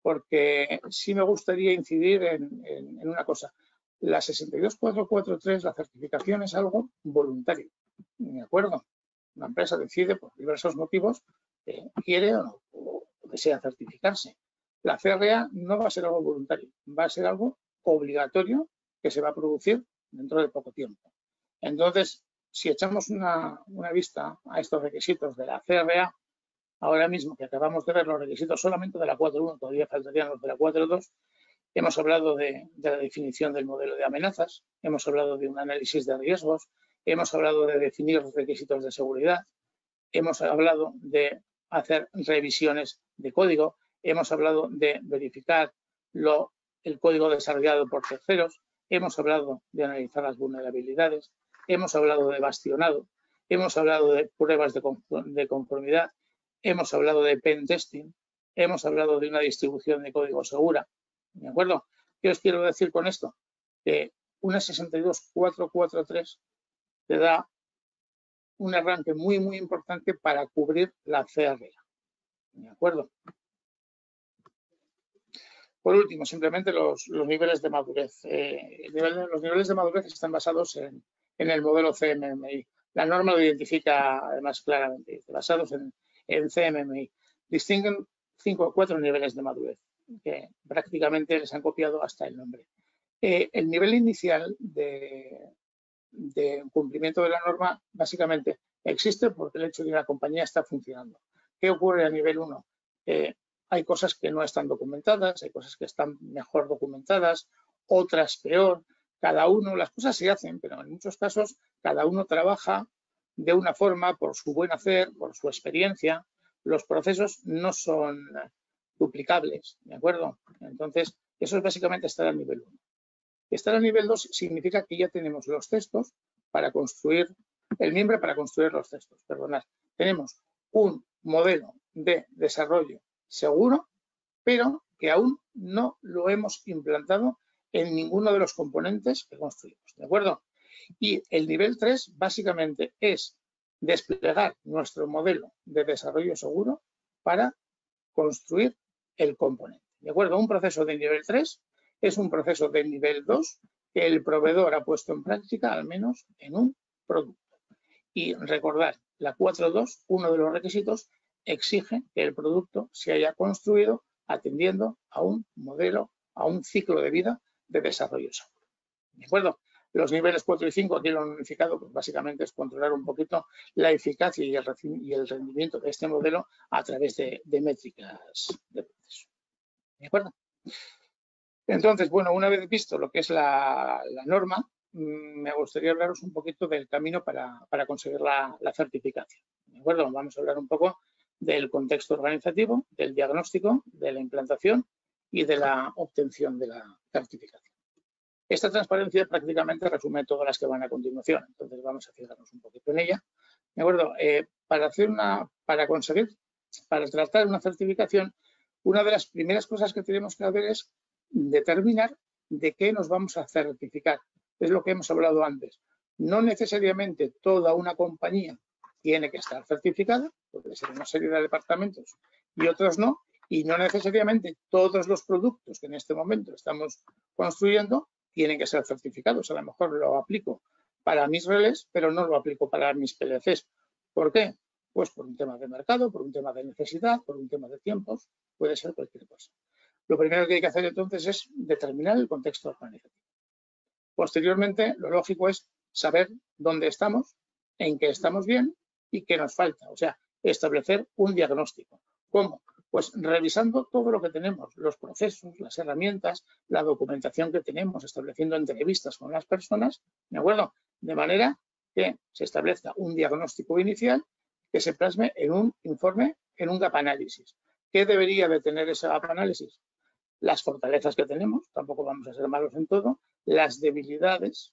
porque sí me gustaría incidir en una cosa. La 62443, la certificación es algo voluntario, ¿de acuerdo? Una empresa decide por diversos motivos que quiere o no, o desea certificarse. La CRA no va a ser algo voluntario, va a ser algo obligatorio que se va a producir dentro de poco tiempo. Entonces, si echamos una vista a estos requisitos de la CRA, ahora mismo que acabamos de ver los requisitos solamente de la 4.1, todavía faltarían los de la 4.2, hemos hablado de la definición del modelo de amenazas, hemos hablado de un análisis de riesgos, hemos hablado de definir los requisitos de seguridad, hemos hablado de hacer revisiones de código, hemos hablado de verificar el código desarrollado por terceros, hemos hablado de analizar las vulnerabilidades, hemos hablado de bastionado, hemos hablado de pruebas de conformidad, hemos hablado de pen testing, hemos hablado de una distribución de código segura. ¿De acuerdo? ¿Qué os quiero decir con esto? Que una 62443 te da un arranque muy, muy importante para cubrir la CRA. ¿De acuerdo? Por último, simplemente los niveles de madurez. Los niveles de madurez están basados en el modelo CMMI. La norma lo identifica además claramente, basados en CMMI. Distinguen 5 o 4 niveles de madurez, que prácticamente les han copiado hasta el nombre. El nivel inicial de cumplimiento de la norma básicamente existe porque el hecho de que la compañía está funcionando. ¿Qué ocurre a nivel 1? hay cosas que no están documentadas, hay cosas que están mejor documentadas, otras peor. Cada uno, las cosas se hacen, pero en muchos casos cada uno trabaja de una forma por su buen hacer, por su experiencia. Los procesos no son duplicables, ¿de acuerdo? Entonces, eso es básicamente estar al nivel 1. Estar al nivel 2 significa que ya tenemos los textos para construir, el miembro para construir los textos, perdonad. Tenemos un modelo de desarrollo seguro, pero que aún no lo hemos implantado en ninguno de los componentes que construimos, ¿de acuerdo? Y el nivel 3 básicamente es desplegar nuestro modelo de desarrollo seguro para construir el componente, ¿de acuerdo? Un proceso de nivel 3 es un proceso de nivel 2 que el proveedor ha puesto en práctica, al menos en un producto. Y recordad, la 4.2, uno de los requisitos, exige que el producto se haya construido atendiendo a un modelo, a un ciclo de vida de desarrollo seguro, ¿de acuerdo? Los niveles 4 y 5 aquí lo han unificado, pues básicamente es controlar un poquito la eficacia y el rendimiento de este modelo a través de métricas de proceso, ¿de acuerdo? Entonces, bueno, una vez visto lo que es la norma, me gustaría hablaros un poquito del camino para conseguir la certificación, ¿de acuerdo? Vamos a hablar un poco del contexto organizativo, del diagnóstico, de la implantación y de la obtención de la certificación. Esta transparencia prácticamente resume todas las que van a continuación, entonces vamos a fijarnos un poquito en ella, ¿de acuerdo? Para tratar una certificación, una de las primeras cosas que tenemos que hacer es determinar de qué nos vamos a certificar. Es lo que hemos hablado antes. No necesariamente toda una compañía tiene que estar certificada, porque ser una serie de departamentos y otros no, y no necesariamente todos los productos que en este momento estamos construyendo tienen que ser certificados. A lo mejor lo aplico para mis relés, pero no lo aplico para mis PLCs. ¿Por qué? Pues por un tema de mercado, por un tema de necesidad, por un tema de tiempos, puede ser cualquier cosa. Lo primero que hay que hacer entonces es determinar el contexto organizativo. Posteriormente, lo lógico es saber dónde estamos, en qué estamos bien y qué nos falta. O sea, establecer un diagnóstico. ¿Cómo? Pues revisando todo lo que tenemos, los procesos, las herramientas, la documentación que tenemos, estableciendo entrevistas con las personas, ¿de acuerdo? De manera que se establezca un diagnóstico inicial que se plasme en un informe, en un gap análisis. ¿Qué debería de tener ese gap análisis? Las fortalezas que tenemos, tampoco vamos a ser malos en todo, las debilidades,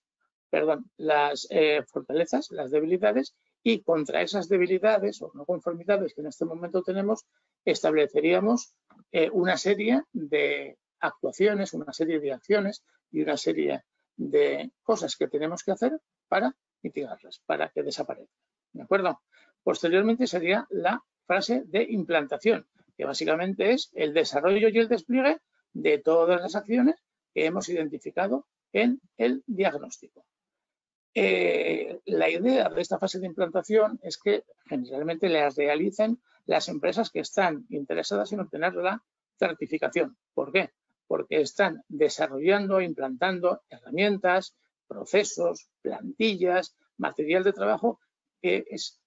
perdón, las fortalezas, las debilidades, y contra esas debilidades o no conformidades que en este momento tenemos, estableceríamos una serie de actuaciones, una serie de acciones y una serie de cosas que tenemos que hacer para mitigarlas, para que desaparezcan, ¿de acuerdo? Posteriormente sería la fase de implantación, que básicamente es el desarrollo y el despliegue de todas las acciones que hemos identificado en el diagnóstico. La idea de esta fase de implantación es que generalmente las realicen las empresas que están interesadas en obtener la certificación. ¿Por qué? Porque están desarrollando e implantando herramientas, procesos, plantillas, material de trabajo que es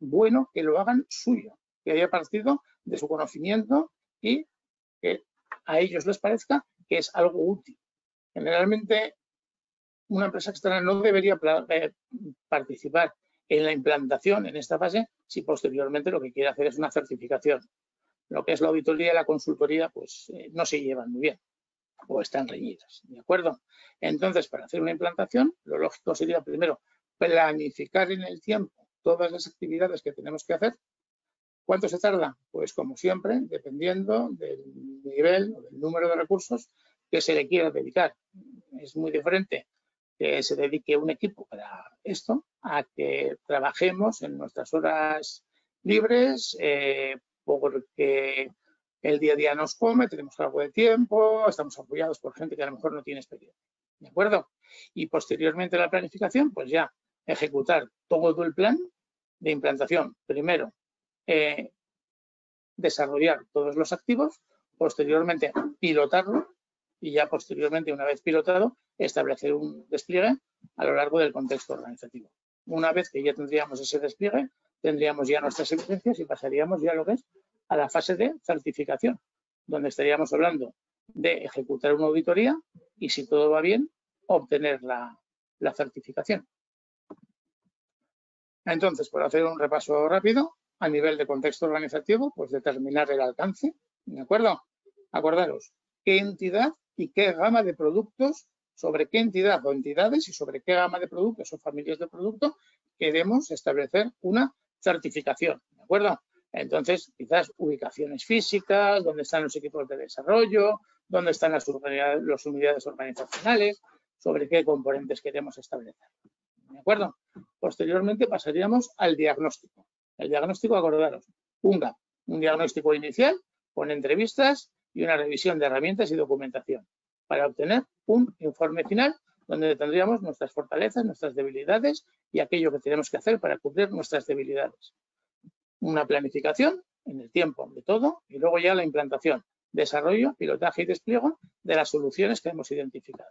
bueno que lo hagan suyo, que haya partido de su conocimiento y que a ellos les parezca que es algo útil. Generalmente, una empresa externa no debería participar en la implantación en esta fase si posteriormente lo que quiere hacer es una certificación. Lo que es la auditoría y la consultoría pues no se llevan muy bien o están reñidas, ¿de acuerdo? Entonces, para hacer una implantación, lo lógico sería primero planificar en el tiempo todas las actividades que tenemos que hacer. ¿Cuánto se tarda? Pues como siempre, dependiendo del nivel o del número de recursos que se le quiera dedicar. Es muy diferente que se dedique un equipo para esto a que trabajemos en nuestras horas libres porque el día a día nos come, tenemos algo de tiempo, estamos apoyados por gente que a lo mejor no tiene experiencia, ¿de acuerdo? Y posteriormente a la planificación, pues ya ejecutar todo el plan de implantación. Primero, desarrollar todos los activos, posteriormente pilotarlo y ya posteriormente, una vez pilotado, establecer un despliegue a lo largo del contexto organizativo. Una vez que ya tendríamos ese despliegue, tendríamos ya nuestras exigencias y pasaríamos ya a lo que es a la fase de certificación, donde estaríamos hablando de ejecutar una auditoría y, si todo va bien, obtener la certificación. Entonces, por hacer un repaso rápido, a nivel de contexto organizativo, pues determinar el alcance, ¿de acuerdo? Acordaros, qué entidad y qué gama de productos, sobre qué entidad o entidades y sobre qué gama de productos o familias de productos queremos establecer una certificación, ¿de acuerdo? Entonces, quizás ubicaciones físicas, dónde están los equipos de desarrollo, dónde están las unidades organizacionales, sobre qué componentes queremos establecer, ¿de acuerdo? Posteriormente pasaríamos al diagnóstico. El diagnóstico, acordaros, un GAP, un diagnóstico inicial con entrevistas y una revisión de herramientas y documentación para obtener un informe final donde tendríamos nuestras fortalezas, nuestras debilidades y aquello que tenemos que hacer para cubrir nuestras debilidades. Una planificación en el tiempo de todo y luego ya la implantación, desarrollo, pilotaje y despliegue de las soluciones que hemos identificado.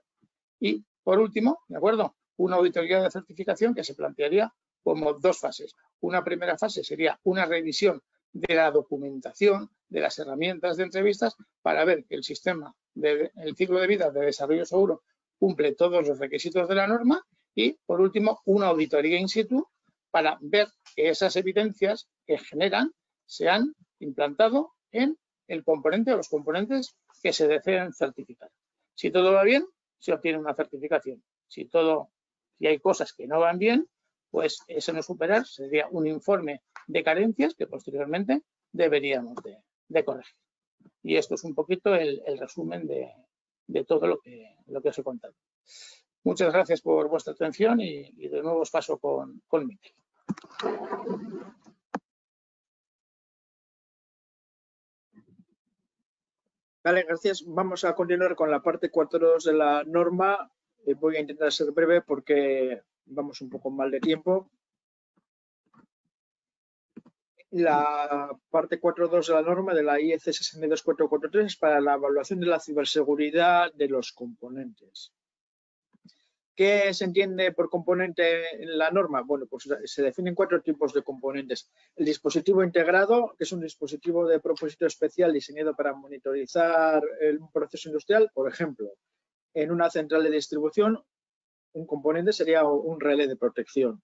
Y por último, ¿de acuerdo? Una auditoría de certificación que se plantearía como dos fases. Una primera fase sería una revisión de la documentación, de las herramientas de entrevistas para ver que el sistema del ciclo de vida de desarrollo seguro cumple todos los requisitos de la norma y, por último, una auditoría in situ para ver que esas evidencias que generan se han implantado en el componente o los componentes que se desean certificar. Si todo va bien, se obtiene una certificación. Si hay cosas que no van bien, pues eso no superar sería un informe de carencias que posteriormente deberíamos de corregir. Y esto es un poquito el resumen de todo lo que os he contado. Muchas gracias por vuestra atención y de nuevo os paso con Mikel. Vale, gracias. Vamos a continuar con la parte 4.2 de la norma. Voy a intentar ser breve porque vamos un poco mal de tiempo. La parte 4.2 de la norma de la IEC 62443 es para la evaluación de la ciberseguridad de los componentes. ¿Qué se entiende por componente en la norma? Bueno, pues se definen cuatro tipos de componentes. El dispositivo integrado, que es un dispositivo de propósito especial diseñado para monitorizar un proceso industrial. Por ejemplo, en una central de distribución, un componente sería un relé de protección.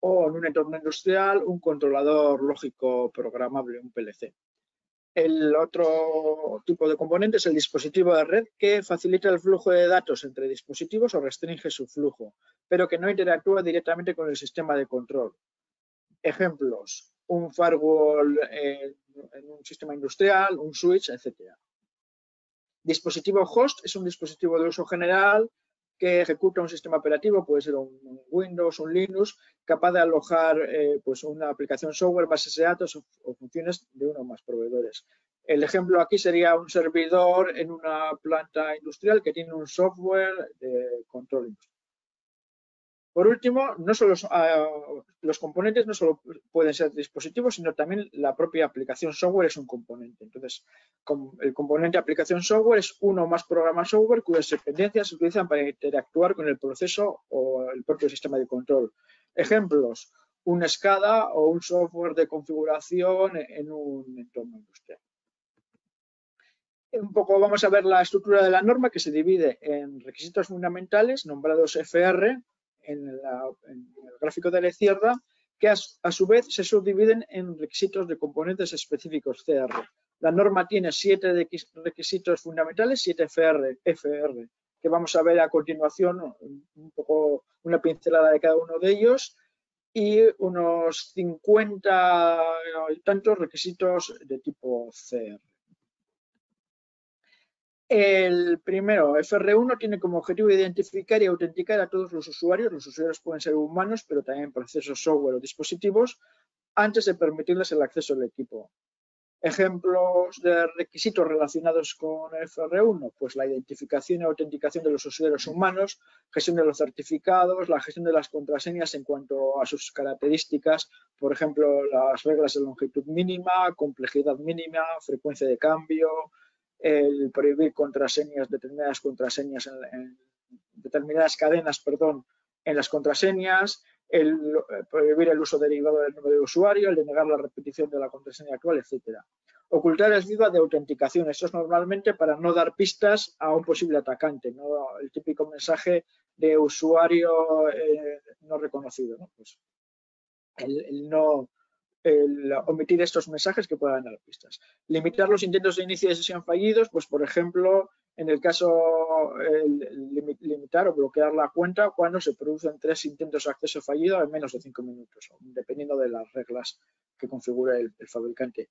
O en un entorno industrial, un controlador lógico programable, un PLC. El otro tipo de componente es el dispositivo de red que facilita el flujo de datos entre dispositivos o restringe su flujo, pero que no interactúa directamente con el sistema de control. Ejemplos, un firewall en un sistema industrial, un switch, etc. Dispositivo host es un dispositivo de uso general que ejecuta un sistema operativo, puede ser un Windows, un Linux, capaz de alojar una aplicación software, bases de datos o funciones de uno o más proveedores. El ejemplo aquí sería un servidor en una planta industrial que tiene un software de control industrial. Por último, no solo los componentes no solo pueden ser dispositivos, sino también la propia aplicación software es un componente. Entonces, el componente de aplicación software es uno o más programas software cuyas dependencias se utilizan para interactuar con el proceso o el propio sistema de control. Ejemplos, un SCADA o un software de configuración en un entorno industrial. Un poco vamos a ver la estructura de la norma, que se divide en requisitos fundamentales, nombrados FR, en el gráfico de la izquierda, que a su vez se subdividen en requisitos de componentes específicos CR. La norma tiene 7 requisitos fundamentales, 7 FR, que vamos a ver a continuación un poco una pincelada de cada uno de ellos, y unos 50 y tantos requisitos de tipo CR. El primero, FR1, tiene como objetivo identificar y autenticar a todos los usuarios. Los usuarios pueden ser humanos, pero también procesos software o dispositivos, antes de permitirles el acceso al equipo. Ejemplos de requisitos relacionados con FR1, pues la identificación y autenticación de los usuarios humanos, gestión de los certificados, la gestión de las contraseñas en cuanto a sus características, por ejemplo, las reglas de longitud mínima, complejidad mínima, frecuencia de cambio, el prohibir contraseñas, determinadas cadenas en las contraseñas, prohibir el uso derivado del nombre de usuario, el denegar la repetición de la contraseña actual, etcétera. Ocultar el cifrado de autenticación, eso es normalmente para no dar pistas a un posible atacante, no el típico mensaje de usuario no reconocido, ¿no? Pues el omitir estos mensajes que puedan dar pistas. Limitar los intentos de inicio de sesión fallidos, pues por ejemplo, en el caso limitar o bloquear la cuenta cuando se producen 3 intentos de acceso fallido en menos de 5 minutos, dependiendo de las reglas que configura el fabricante.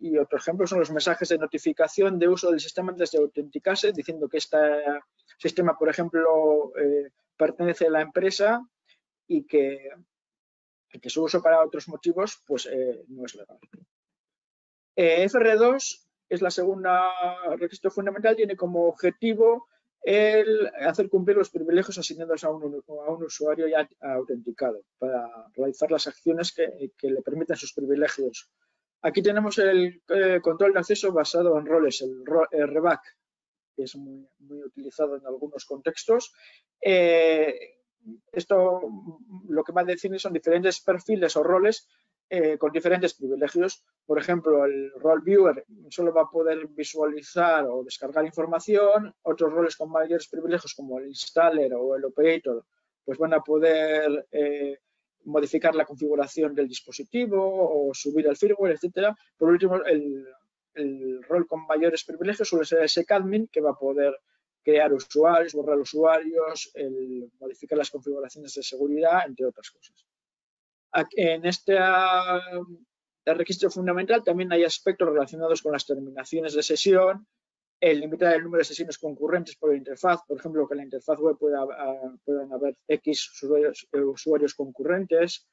Y otro ejemplo son los mensajes de notificación de uso del sistema antes de autenticarse, diciendo que este sistema, por ejemplo, pertenece a la empresa y que su uso para otros motivos pues no es legal. FR2 es la segunda requisito fundamental, tiene como objetivo el hacer cumplir los privilegios asignados a un usuario ya autenticado para realizar las acciones que le permitan sus privilegios. Aquí tenemos el control de acceso basado en roles, el RBAC, que es muy utilizado en algunos contextos. Esto lo que va a definir son diferentes perfiles o roles con diferentes privilegios. Por ejemplo, el role viewer solo va a poder visualizar o descargar información. Otros roles con mayores privilegios, como el installer o el operator, pues van a poder modificar la configuración del dispositivo o subir el firmware, etcétera. Por último, el rol con mayores privilegios suele ser ese admin, que va a poder crear usuarios, borrar usuarios, modificar las configuraciones de seguridad, entre otras cosas. En este requisito fundamental también hay aspectos relacionados con las terminaciones de sesión, el limitar el número de sesiones concurrentes por interfaz, por ejemplo, que en la interfaz web puedan haber X usuarios concurrentes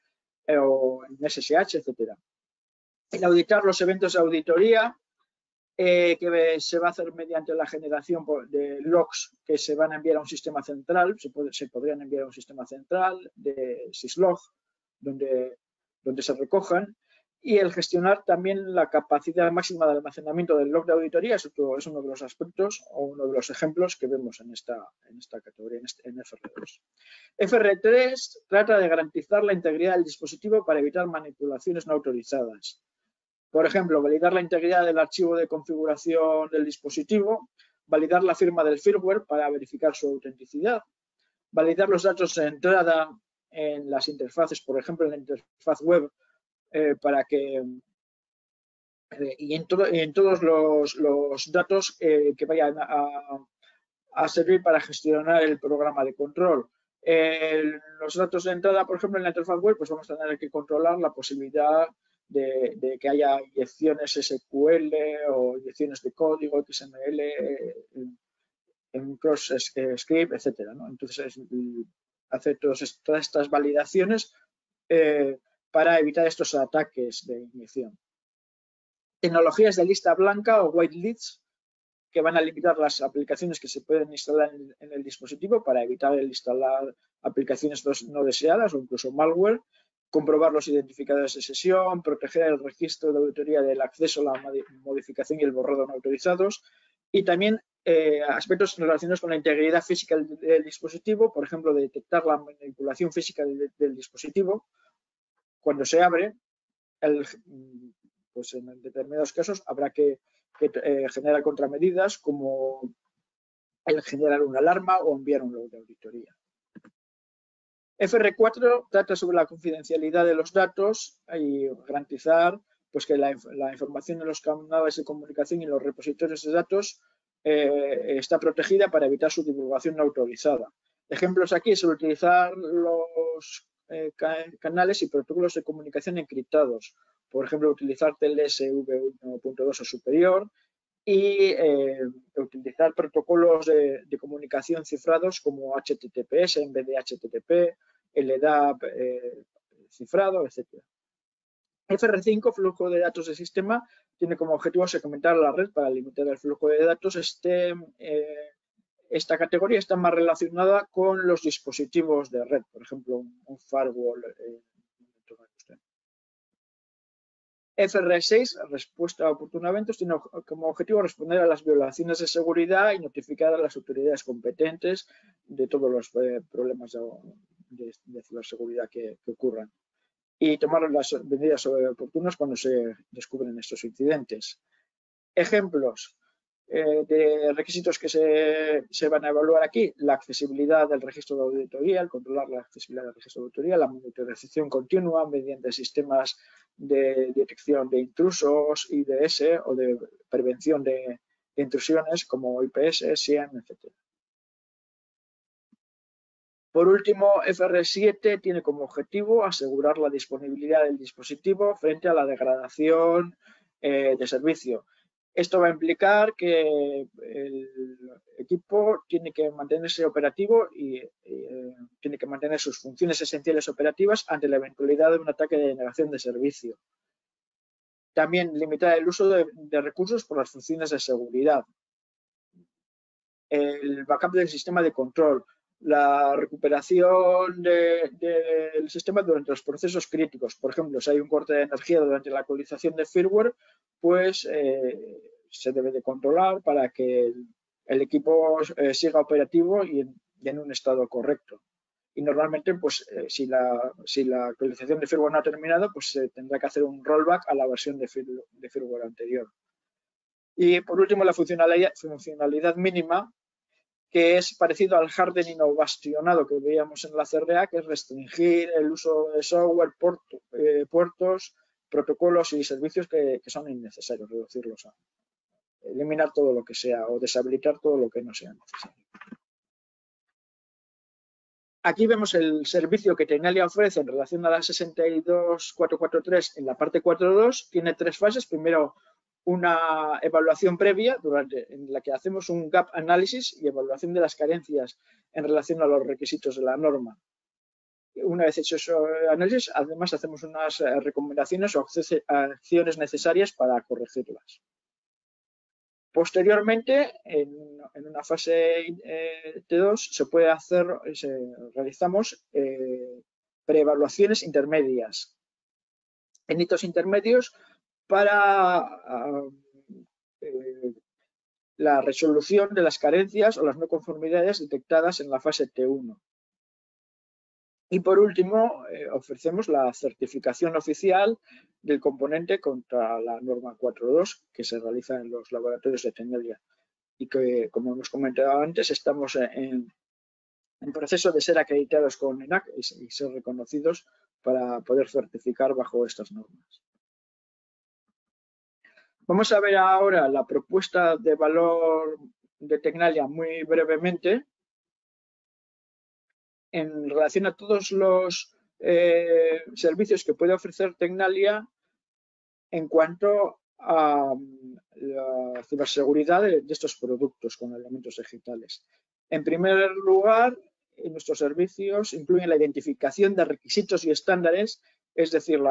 o en SSH, etc. El auditar los eventos de auditoría, que se va a hacer mediante la generación de logs que se van a enviar a un sistema central, se podrían enviar a un sistema central de syslog, donde se recojan, y el gestionar también la capacidad máxima de almacenamiento del log de auditoría es uno de los aspectos o uno de los ejemplos que vemos en esta categoría, en FR2. FR3 trata de garantizar la integridad del dispositivo para evitar manipulaciones no autorizadas. Por ejemplo, validar la integridad del archivo de configuración del dispositivo, validar la firma del firmware para verificar su autenticidad, validar los datos de entrada en las interfaces, por ejemplo, en la interfaz web, para que y en todos los datos que vayan a servir para gestionar el programa de control. Los datos de entrada, por ejemplo, en la interfaz web, pues vamos a tener que controlar la posibilidad de que haya inyecciones SQL o inyecciones de código, XML, en cross-script, etcétera, ¿no? Entonces, hacer todas estas validaciones para evitar estos ataques de inyección. Tecnologías de lista blanca o white lists, que van a limitar las aplicaciones que se pueden instalar en el dispositivo para evitar el instalar aplicaciones no deseadas o incluso malware. Comprobar los identificadores de sesión, proteger el registro de auditoría del acceso, la modificación y el borrado no autorizados, y también aspectos relacionados con la integridad física del dispositivo, por ejemplo, detectar la manipulación física del dispositivo cuando se abre, pues en determinados casos habrá que generar contramedidas, como el generar una alarma o enviar un log de auditoría. FR4 trata sobre la confidencialidad de los datos y garantizar pues, que la información en los canales de comunicación y en los repositorios de datos está protegida para evitar su divulgación no autorizada. Ejemplos aquí es utilizar los canales y protocolos de comunicación encriptados, por ejemplo, utilizar TLS V1.2 o superior y utilizar protocolos de comunicación cifrados como HTTPS en vez de HTTP, LDAP cifrado, etc. FR5, flujo de datos de sistema, tiene como objetivo segmentar la red para limitar el flujo de datos. Esta categoría está más relacionada con los dispositivos de red, por ejemplo, un firewall. FR6, respuesta oportuna a eventos, tiene como objetivo responder a las violaciones de seguridad y notificar a las autoridades competentes de todos los problemas de ciberseguridad que ocurran y tomar las medidas oportunas cuando se descubren estos incidentes. Ejemplos de requisitos que se van a evaluar aquí: la accesibilidad del registro de auditoría, el controlar la accesibilidad del registro de auditoría, la monitorización continua mediante sistemas de detección de intrusos, IDS, o de prevención de intrusiones como IPS, SIEM, etc. Por último, FR7 tiene como objetivo asegurar la disponibilidad del dispositivo frente a la degradación de servicio. Esto va a implicar que el equipo tiene que mantenerse operativo y tiene que mantener sus funciones esenciales operativas ante la eventualidad de un ataque de negación de servicio. También limitar el uso de recursos por las funciones de seguridad. El backup del sistema de control. La recuperación del sistema durante los procesos críticos. Por ejemplo, si hay un corte de energía durante la actualización de firmware, pues se debe de controlar para que el equipo siga operativo y en un estado correcto. Y normalmente, pues si la actualización de firmware no ha terminado, pues se tendrá que hacer un rollback a la versión de firmware anterior. Y por último, la funcionalidad mínima, que es parecido al hardening o bastionado que veíamos en la CRA, que es restringir el uso de software, puertos, protocolos y servicios que son innecesarios, reducirlos a eliminar todo lo que sea o deshabilitar todo lo que no sea necesario. Aquí vemos el servicio que Tecnalia ofrece en relación a la 62443 en la parte 4.2. Tiene tres fases. Primero, una evaluación previa en la que hacemos un gap análisis y evaluación de las carencias en relación a los requisitos de la norma. Una vez hecho ese análisis, además hacemos unas recomendaciones o acciones necesarias para corregirlas. Posteriormente, en una fase T2, realizamos preevaluaciones intermedias. En hitos intermedios, para la resolución de las carencias o las no conformidades detectadas en la fase T1. Y por último, ofrecemos la certificación oficial del componente contra la norma 4.2 que se realiza en los laboratorios de Tecnalia y que, como hemos comentado antes, estamos en proceso de ser acreditados con ENAC y ser reconocidos para poder certificar bajo estas normas. Vamos a ver ahora la propuesta de valor de Tecnalia muy brevemente en relación a todos los servicios que puede ofrecer Tecnalia en cuanto a la ciberseguridad de estos productos con elementos digitales. En primer lugar, nuestros servicios incluyen la identificación de requisitos y estándares, es decir,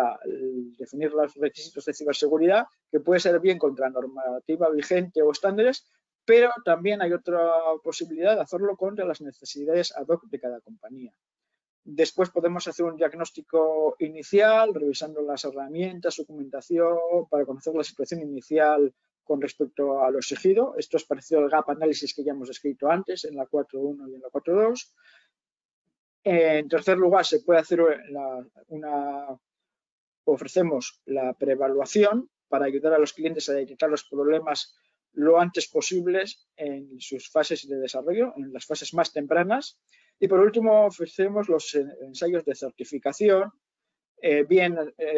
definir los requisitos de ciberseguridad, que puede ser bien contra normativa vigente o estándares, pero también hay otra posibilidad de hacerlo contra las necesidades ad hoc de cada compañía. Después podemos hacer un diagnóstico inicial, revisando las herramientas, documentación, para conocer la situación inicial con respecto a lo exigido. Esto es parecido al gap análisis que ya hemos descrito antes, en la 4.1 y en la 4.2. En tercer lugar, ofrecemos la preevaluación para ayudar a los clientes a detectar los problemas lo antes posibles en sus fases de desarrollo, en las fases más tempranas. Y por último, ofrecemos los ensayos de certificación,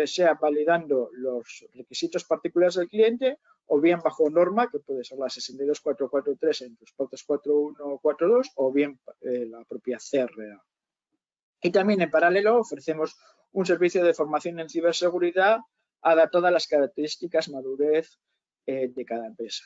sea validando los requisitos particulares del cliente o bien bajo norma, que puede ser la 62443 en sus partes 4.1 o 4.2, o bien la propia CRA. Y también en paralelo ofrecemos un servicio de formación en ciberseguridad adaptado a las características madurez de cada empresa.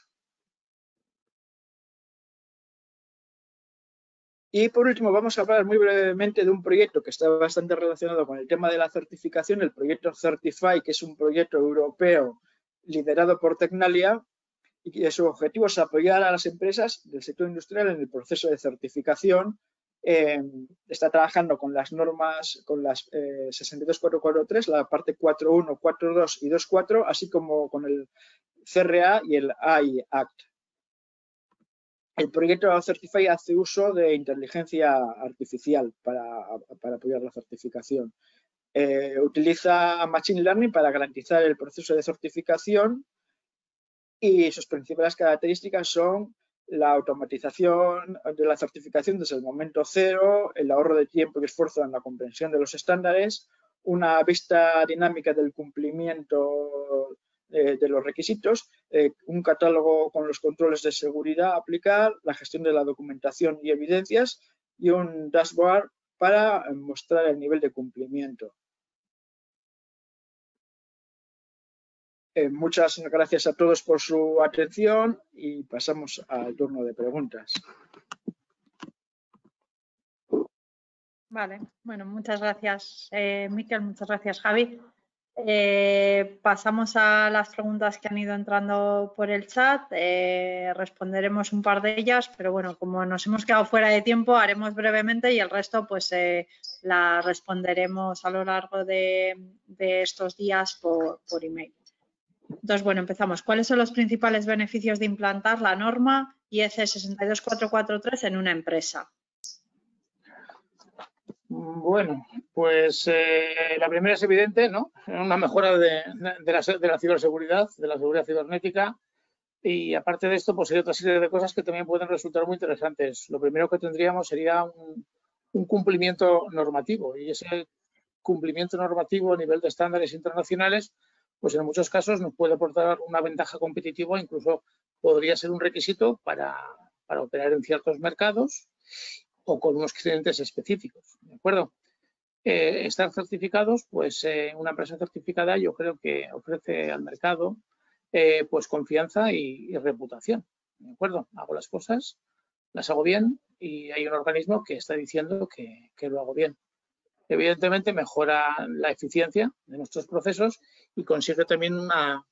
Y por último vamos a hablar muy brevemente de un proyecto que está bastante relacionado con el tema de la certificación, el proyecto Certify, que es un proyecto europeo liderado por Tecnalia y que su objetivo es apoyar a las empresas del sector industrial en el proceso de certificación. Está trabajando con las normas, con las 62443, la parte 4.1, 4.2 y 2.4, así como con el CRA y el AI Act. el proyecto de Certify hace uso de inteligencia artificial para apoyar la certificación. Utiliza Machine Learning para garantizar el proceso de certificación y sus principales características son la automatización de la certificación desde el momento cero, el ahorro de tiempo y esfuerzo en la comprensión de los estándares, una vista dinámica del cumplimiento de los requisitos, un catálogo con los controles de seguridad a aplicar, la gestión de la documentación y evidencias y un dashboard para mostrar el nivel de cumplimiento. Muchas gracias a todos por su atención y pasamos al turno de preguntas. Vale, bueno, muchas gracias, Mikel, muchas gracias, Javi. Pasamos a las preguntas que han ido entrando por el chat. Responderemos un par de ellas, pero bueno, como nos hemos quedado fuera de tiempo, haremos brevemente y el resto pues la responderemos a lo largo de estos días por email. Entonces, bueno, empezamos. ¿Cuáles son los principales beneficios de implantar la norma IEC 62443 en una empresa? Bueno, pues la primera es evidente, ¿no? Una mejora de la ciberseguridad, de la seguridad cibernética, y aparte de esto, pues hay otra serie de cosas que también pueden resultar muy interesantes. Lo primero que tendríamos sería un cumplimiento normativo, y ese cumplimiento normativo a nivel de estándares internacionales, pues en muchos casos nos puede aportar una ventaja competitiva, incluso podría ser un requisito para operar en ciertos mercados o con unos clientes específicos, ¿de acuerdo? Estar certificados, pues una empresa certificada yo creo que ofrece al mercado pues confianza y reputación, ¿de acuerdo? Hago las cosas, las hago bien y hay un organismo que está diciendo que lo hago bien. Evidentemente mejora la eficiencia de nuestros procesos y consigue también una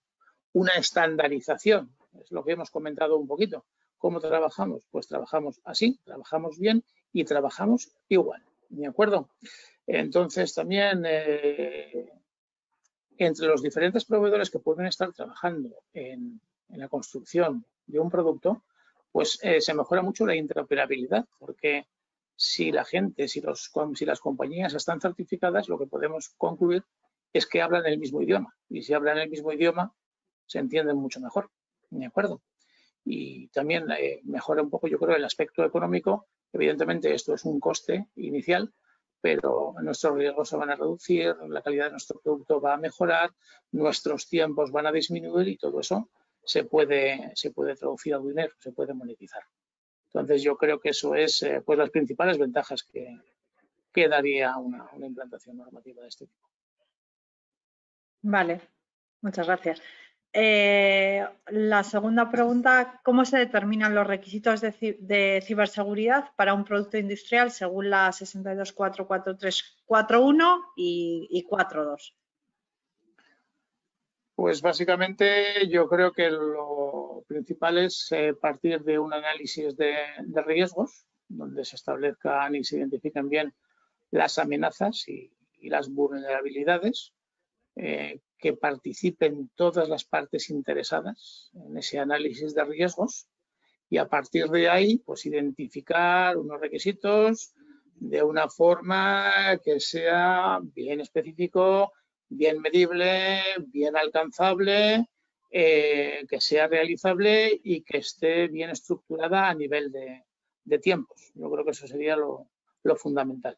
estandarización, es lo que hemos comentado un poquito. ¿Cómo trabajamos? Pues trabajamos así, trabajamos bien y trabajamos igual, ¿de acuerdo? Entonces también entre los diferentes proveedores que pueden estar trabajando en la construcción de un producto, pues se mejora mucho la interoperabilidad, porque si la gente, si las compañías están certificadas, lo que podemos concluir es que hablan el mismo idioma. Y si hablan el mismo idioma, se entienden mucho mejor, ¿de acuerdo? Y también mejora un poco, yo creo, el aspecto económico. Evidentemente, esto es un coste inicial, pero nuestros riesgos se van a reducir, la calidad de nuestro producto va a mejorar, nuestros tiempos van a disminuir y todo eso se puede traducir a dinero, se puede monetizar. Entonces, yo creo que eso es pues las principales ventajas que daría una implantación normativa de este tipo. Vale, muchas gracias. La segunda pregunta, ¿cómo se determinan los requisitos de ciberseguridad para un producto industrial según la 62.443.41 y 4.2? Pues básicamente yo creo que lo principal es partir de un análisis de riesgos, donde se establezcan y se identifican bien las amenazas y las vulnerabilidades, que participen todas las partes interesadas en ese análisis de riesgos y a partir de ahí pues identificar unos requisitos de una forma que sea bien específico, bien medible, bien alcanzable, que sea realizable y que esté bien estructurada a nivel de tiempos. Yo creo que eso sería lo fundamental.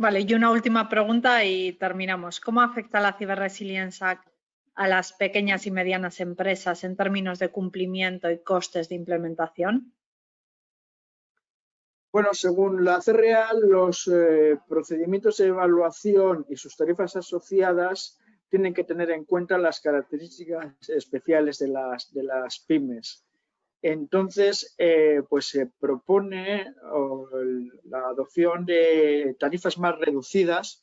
Vale, y una última pregunta y terminamos. ¿Cómo afecta la ciberresiliencia a las pequeñas y medianas empresas en términos de cumplimiento y costes de implementación? Bueno, según la CRA, los procedimientos de evaluación y sus tarifas asociadas tienen que tener en cuenta las características especiales de las pymes. Entonces, pues se propone la adopción de tarifas más reducidas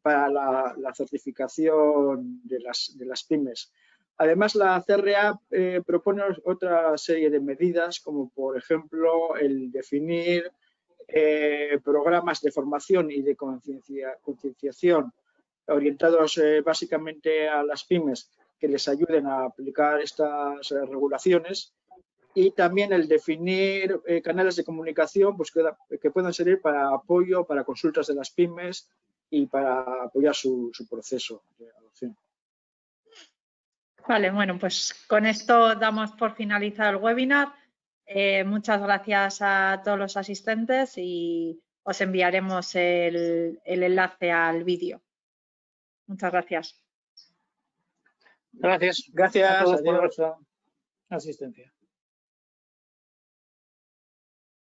para la certificación de las pymes. Además, la CRA propone otra serie de medidas, como por ejemplo el definir programas de formación y de concienciación orientados básicamente a las pymes que les ayuden a aplicar estas regulaciones. y también el definir canales de comunicación pues, que puedan servir para apoyo, para consultas de las pymes y para apoyar su proceso de adopción. Vale, bueno, pues con esto damos por finalizado el webinar. Muchas gracias a todos los asistentes y os enviaremos el enlace al vídeo. Muchas gracias. Gracias. Gracias a todos por vuestra asistencia.